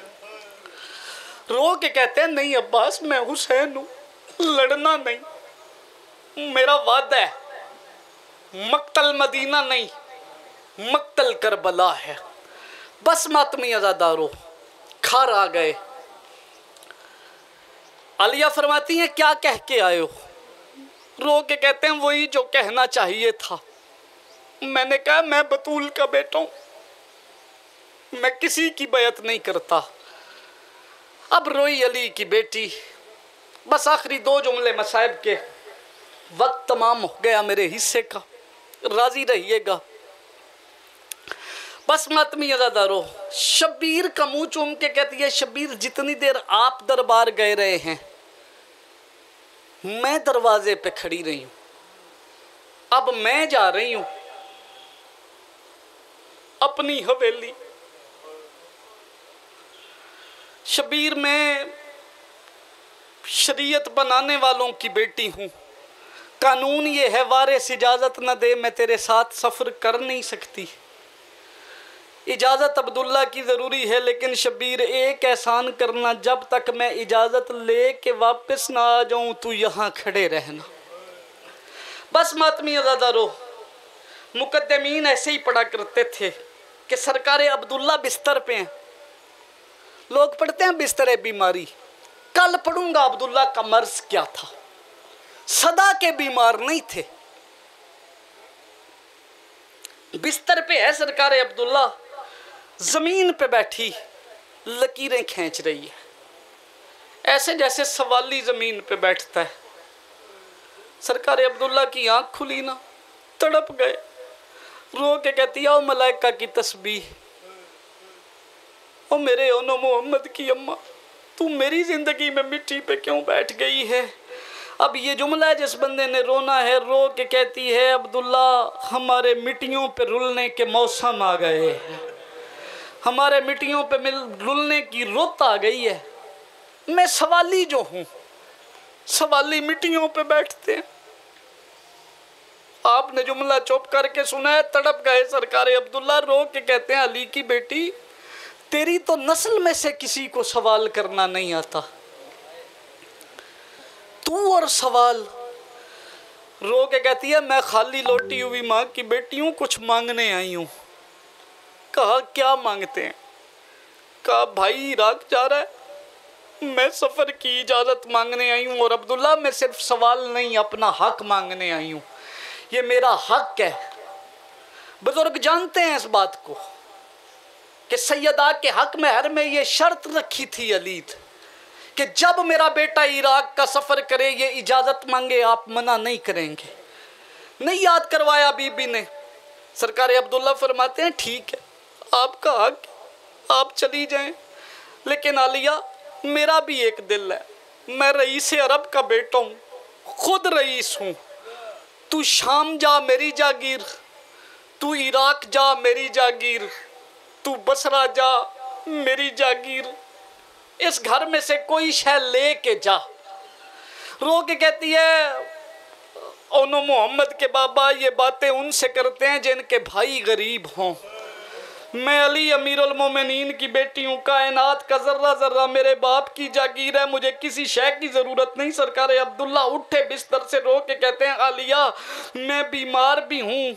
रो के कहते हैं, नहीं अब्बास, मैं हुसैन हूँ, लड़ना नहीं, मेरा वादा है। मक्तल मदीना नहीं, मक्तल करबला है। बस मातमी अज़ादारों, घर आ गए। आलिया फरमाती हैं, क्या कह के आए हो? रो के कहते हैं, वही जो कहना चाहिए था। मैंने कहा मैं बतूल का बेटा हूँ, मैं किसी की बैत नहीं करता। अब रोई अली की बेटी। बस आखिरी दो जुमले मसाइब के, वक्त तमाम हो गया मेरे हिस्से का, राजी रहिएगा। बस मातमी अज़ादारो, शब्बीर का मुँह चूम के कहती है, शब्बीर जितनी देर आप दरबार गए रहे हैं मैं दरवाजे पे खड़ी रही हूँ, अब मैं जा रही हूँ अपनी हवेली। शब्बीर मैं शरीयत बनाने वालों की बेटी हूँ, कानून ये है वारिस इजाज़त न दे मैं तेरे साथ सफ़र कर नहीं सकती। इजाज़त अब्दुल्ला की ज़रूरी है, लेकिन शब्बीर एक एहसान करना, जब तक मैं इजाज़त ले के वापस ना आ जाऊँ तू यहाँ खड़े रहना। बस मातमी अज़ादारो, मुक़द्दमीन ऐसे ही पढ़ा करते थे कि सरकार अब्दुल्ला बिस्तर पे हैं, लोग पढ़ते हैं बिस्तर बीमारी। कल पढ़ूँगा अब्दुल्ला का मर्ज़ क्या था, सदा के बीमार नहीं थे, बिस्तर पे है सरकार अब्दुल्ला, ज़मीन पे बैठी लकीरें खींच रही है, ऐसे जैसे सवाली ज़मीन पे बैठता है। सरकार अब्दुल्ला की आँख खुली ना, तड़प गए, रो के कहती आओ मलाइका की तस्बीह, ओ मेरे ओनो मोहम्मद की अम्मा तू मेरी ज़िंदगी में मिट्टी पे क्यों बैठ गई है। अब ये जुमला है जिस बंदे ने रोना है, रो के कहती है अब्दुल्ला हमारे मिट्टियों पे रुलने के मौसम आ गए हैं, हमारे मिट्टियों पे रुलने की रुत आ गई है, मैं सवाली जो हूँ, सवाली मिट्टियों पे बैठते हैं। आपने जुमला चुप करके सुना है, तड़प गए सरकार अब्दुल्ला, रो के कहते हैं अली की बेटी तेरी तो नस्ल में से किसी को सवाल करना नहीं आता, तू और सवाल। रो के कहती है मैं खाली लौटी हुई माँ की बेटी हूँ, कुछ मांगने आई हूँ। कहा क्या मांगते हैं, कहा भाई इराक जा रहा है, मैं सफ़र की इजाज़त मांगने आई हूँ, और अब्दुल्ला मैं सिर्फ सवाल नहीं अपना हक मांगने आई हूँ, ये मेरा हक है। बुज़ुर्ग जानते हैं इस बात को कि सैयदा के हक महर में ये शर्त रखी थी अलीद कि जब मेरा बेटा इराक का सफ़र करे ये इजाज़त मांगे आप मना नहीं करेंगे। नहीं याद करवाया बीबी ने, सरकार अब्दुल्ला फरमाते हैं ठीक है आपका हक, आप चली जाएं, लेकिन आलिया मेरा भी एक दिल है, मैं रईस अरब का बेटा हूँ, खुद रईस हूँ, तू शाम जा मेरी जागीर, तू इराक जा मेरी जागीर, तू बसरा जा मेरी जागीर, इस घर में से कोई शह ले के जा। रो के कहती है ओनो मोहम्मद के बाबा ये बातें उनसे करते हैं जिनके भाई गरीब हों, मैं अली अमीरुल मोमिनीन की बेटी हूँ, कायनात का जर्रा जर्रा मेरे बाप की जागीर है, मुझे किसी शय की ज़रूरत नहीं। सरकार अब्दुल्ला उठे बिस्तर से, रो के कहते हैं आलिया मैं बीमार भी हूँ,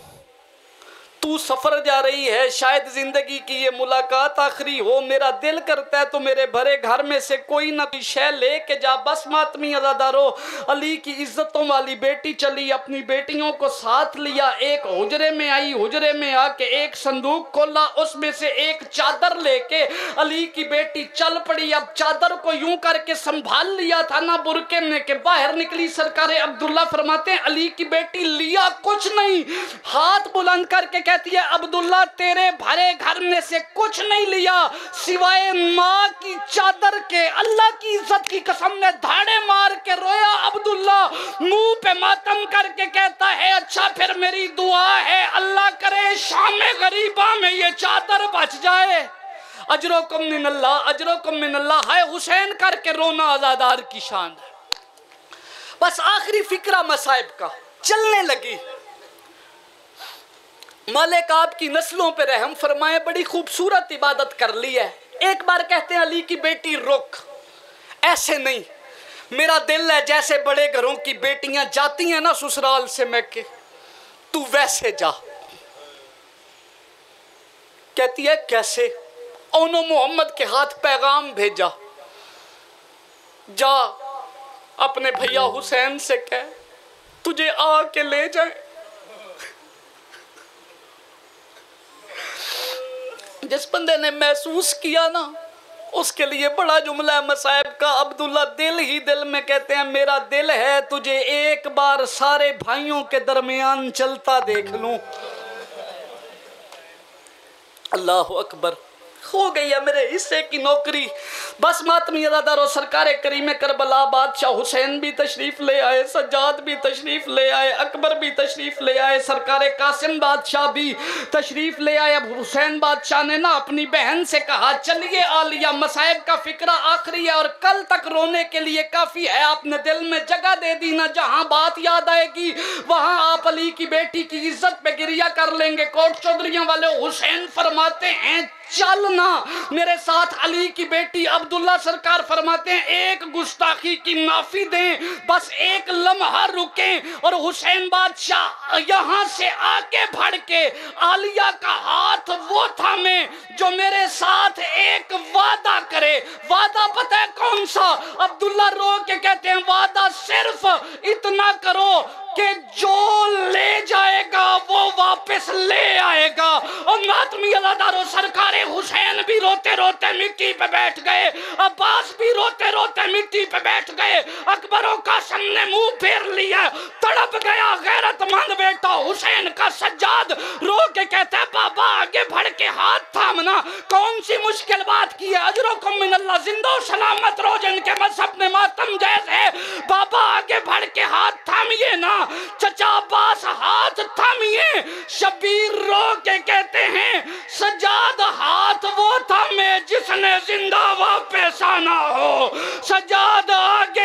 तू सफ़र जा रही है, शायद ज़िंदगी की ये मुलाकात आखिरी हो, मेरा दिल करता है तो मेरे भरे घर में से कोई ना कोई शय ले के जा। बस मातमी अज़ादारो, अली की इज़्ज़तों वाली बेटी चली, अपनी बेटियों को साथ लिया, एक हुजरे में आई, हुजरे में आके एक संदूक खोला, उसमें से एक चादर लेके अली की बेटी चल पड़ी। अब चादर को यूं करके संभाल लिया था ना बुरके में के बाहर निकली। सरकार अब्दुल्ला फरमाते हैं अली की बेटी लिया कुछ नहीं, हाथ बुलंद करके कहती है अब्दुल्ला तेरे भरे घर में से कुछ नहीं लिया सिवाय माँ की चादर के। अल्लाह की इज्जत की कसम ने धाड़े मार के रोया अब्दुल्ला, मुंह पे मातम करके कहता है अच्छा फिर मेरी दुआ है अल्लाह करे शाम गरीबा में ये चादर बच जाए, अजरुकुम मिनल्ला, अजरुकुम मिनल्ला। हाय हुसैन करके रोना आज़ादार की शान है। बस आखिरी फिक्रा मसाइब का, चलने लगी। मालिक आपकी नस्लों पे रहम फरमाए, बड़ी खूबसूरत इबादत कर ली है। एक बार कहते हैं अली की बेटी रुक, ऐसे नहीं, मेरा दिल है जैसे बड़े घरों की बेटियां जाती हैं ना ससुराल से मैके, तू वैसे जा। कहती है कैसे, ओनो मोहम्मद के हाथ पैगाम भेजा, जा अपने भैया हुसैन से कह तुझे आके ले जाए। जिस बंदे ने महसूस किया ना उसके लिए बड़ा जुमला है मसाइब का। अब्दुल्ला दिल ही दिल में कहते हैं मेरा दिल है तुझे एक बार सारे भाइयों के दरमियान चलता देख लूं। अल्लाह अकबर, हो गई है मेरे हिस्से की नौकरी। बस मातमी अदादारों, सरकारे करीमे करबला बादशाह हुसैन भी तशरीफ़ ले आए, सज्जाद भी तशरीफ़ ले आए, अकबर भी तशरीफ़ ले आए, सरकारे कासिम बादशाह भी तशरीफ़ ले आए। अब हुसैन बादशाह ने ना अपनी बहन से कहा, चलिए आलिया, मसायब का फिक्रा आखिरी है और कल तक रोने के लिए काफ़ी है। आपने दिल में जगह दे दी ना, जहाँ बात याद आएगी वहाँ आप अली की बेटी की इज्जत पे गिरिया कर लेंगे। कोट चौधरियों वाले हुसैन फरमाते हैं, चलना मेरे साथ। अली की बेटी अब्दुल्ला सरकार फरमाते हैं, एक गुस्ताखी की माफ़ी दें, बस एक लम्हा रुकें। और हुसैन बादशाह यहाँ से आगे बढ़ के आलिया का हाथ वो थामे जो मेरे साथ एक वादा करे। वादा पता है कौन सा? अब्दुल्ला रो के कहते हैं, वादा सिर्फ इतना करो कि जो ले जाएगा वो वापस ले आएगा। और नातमी अलादारों, सरकारे हुसैन भी रोते रोते मिट्टी पे बैठ गए, अब्बास भी रोते रोते मिट्टी पे बैठ गए, अकबरों का सामने मुंह फेर लिया, तड़प गया गैरतमंद बेटा हुसैन का। सज्जाद रो के कहता है, बाबा आगे बढ़ के हाथ थामना, कौन सी मुश्किल बात की है? अजरुकुम मिनल्लाह, जिंदो सलामत रोजन के मजहब ने मातम जैज है, बाबा आगे बढ़ के हाथ थामिए ना। चचा अब्बास हाथ थामिए। शबीर रो के कहते हैं, सज्जाद हाथ वो थामे जिसने जिंदा वापस आना हो। सज्जाद आगे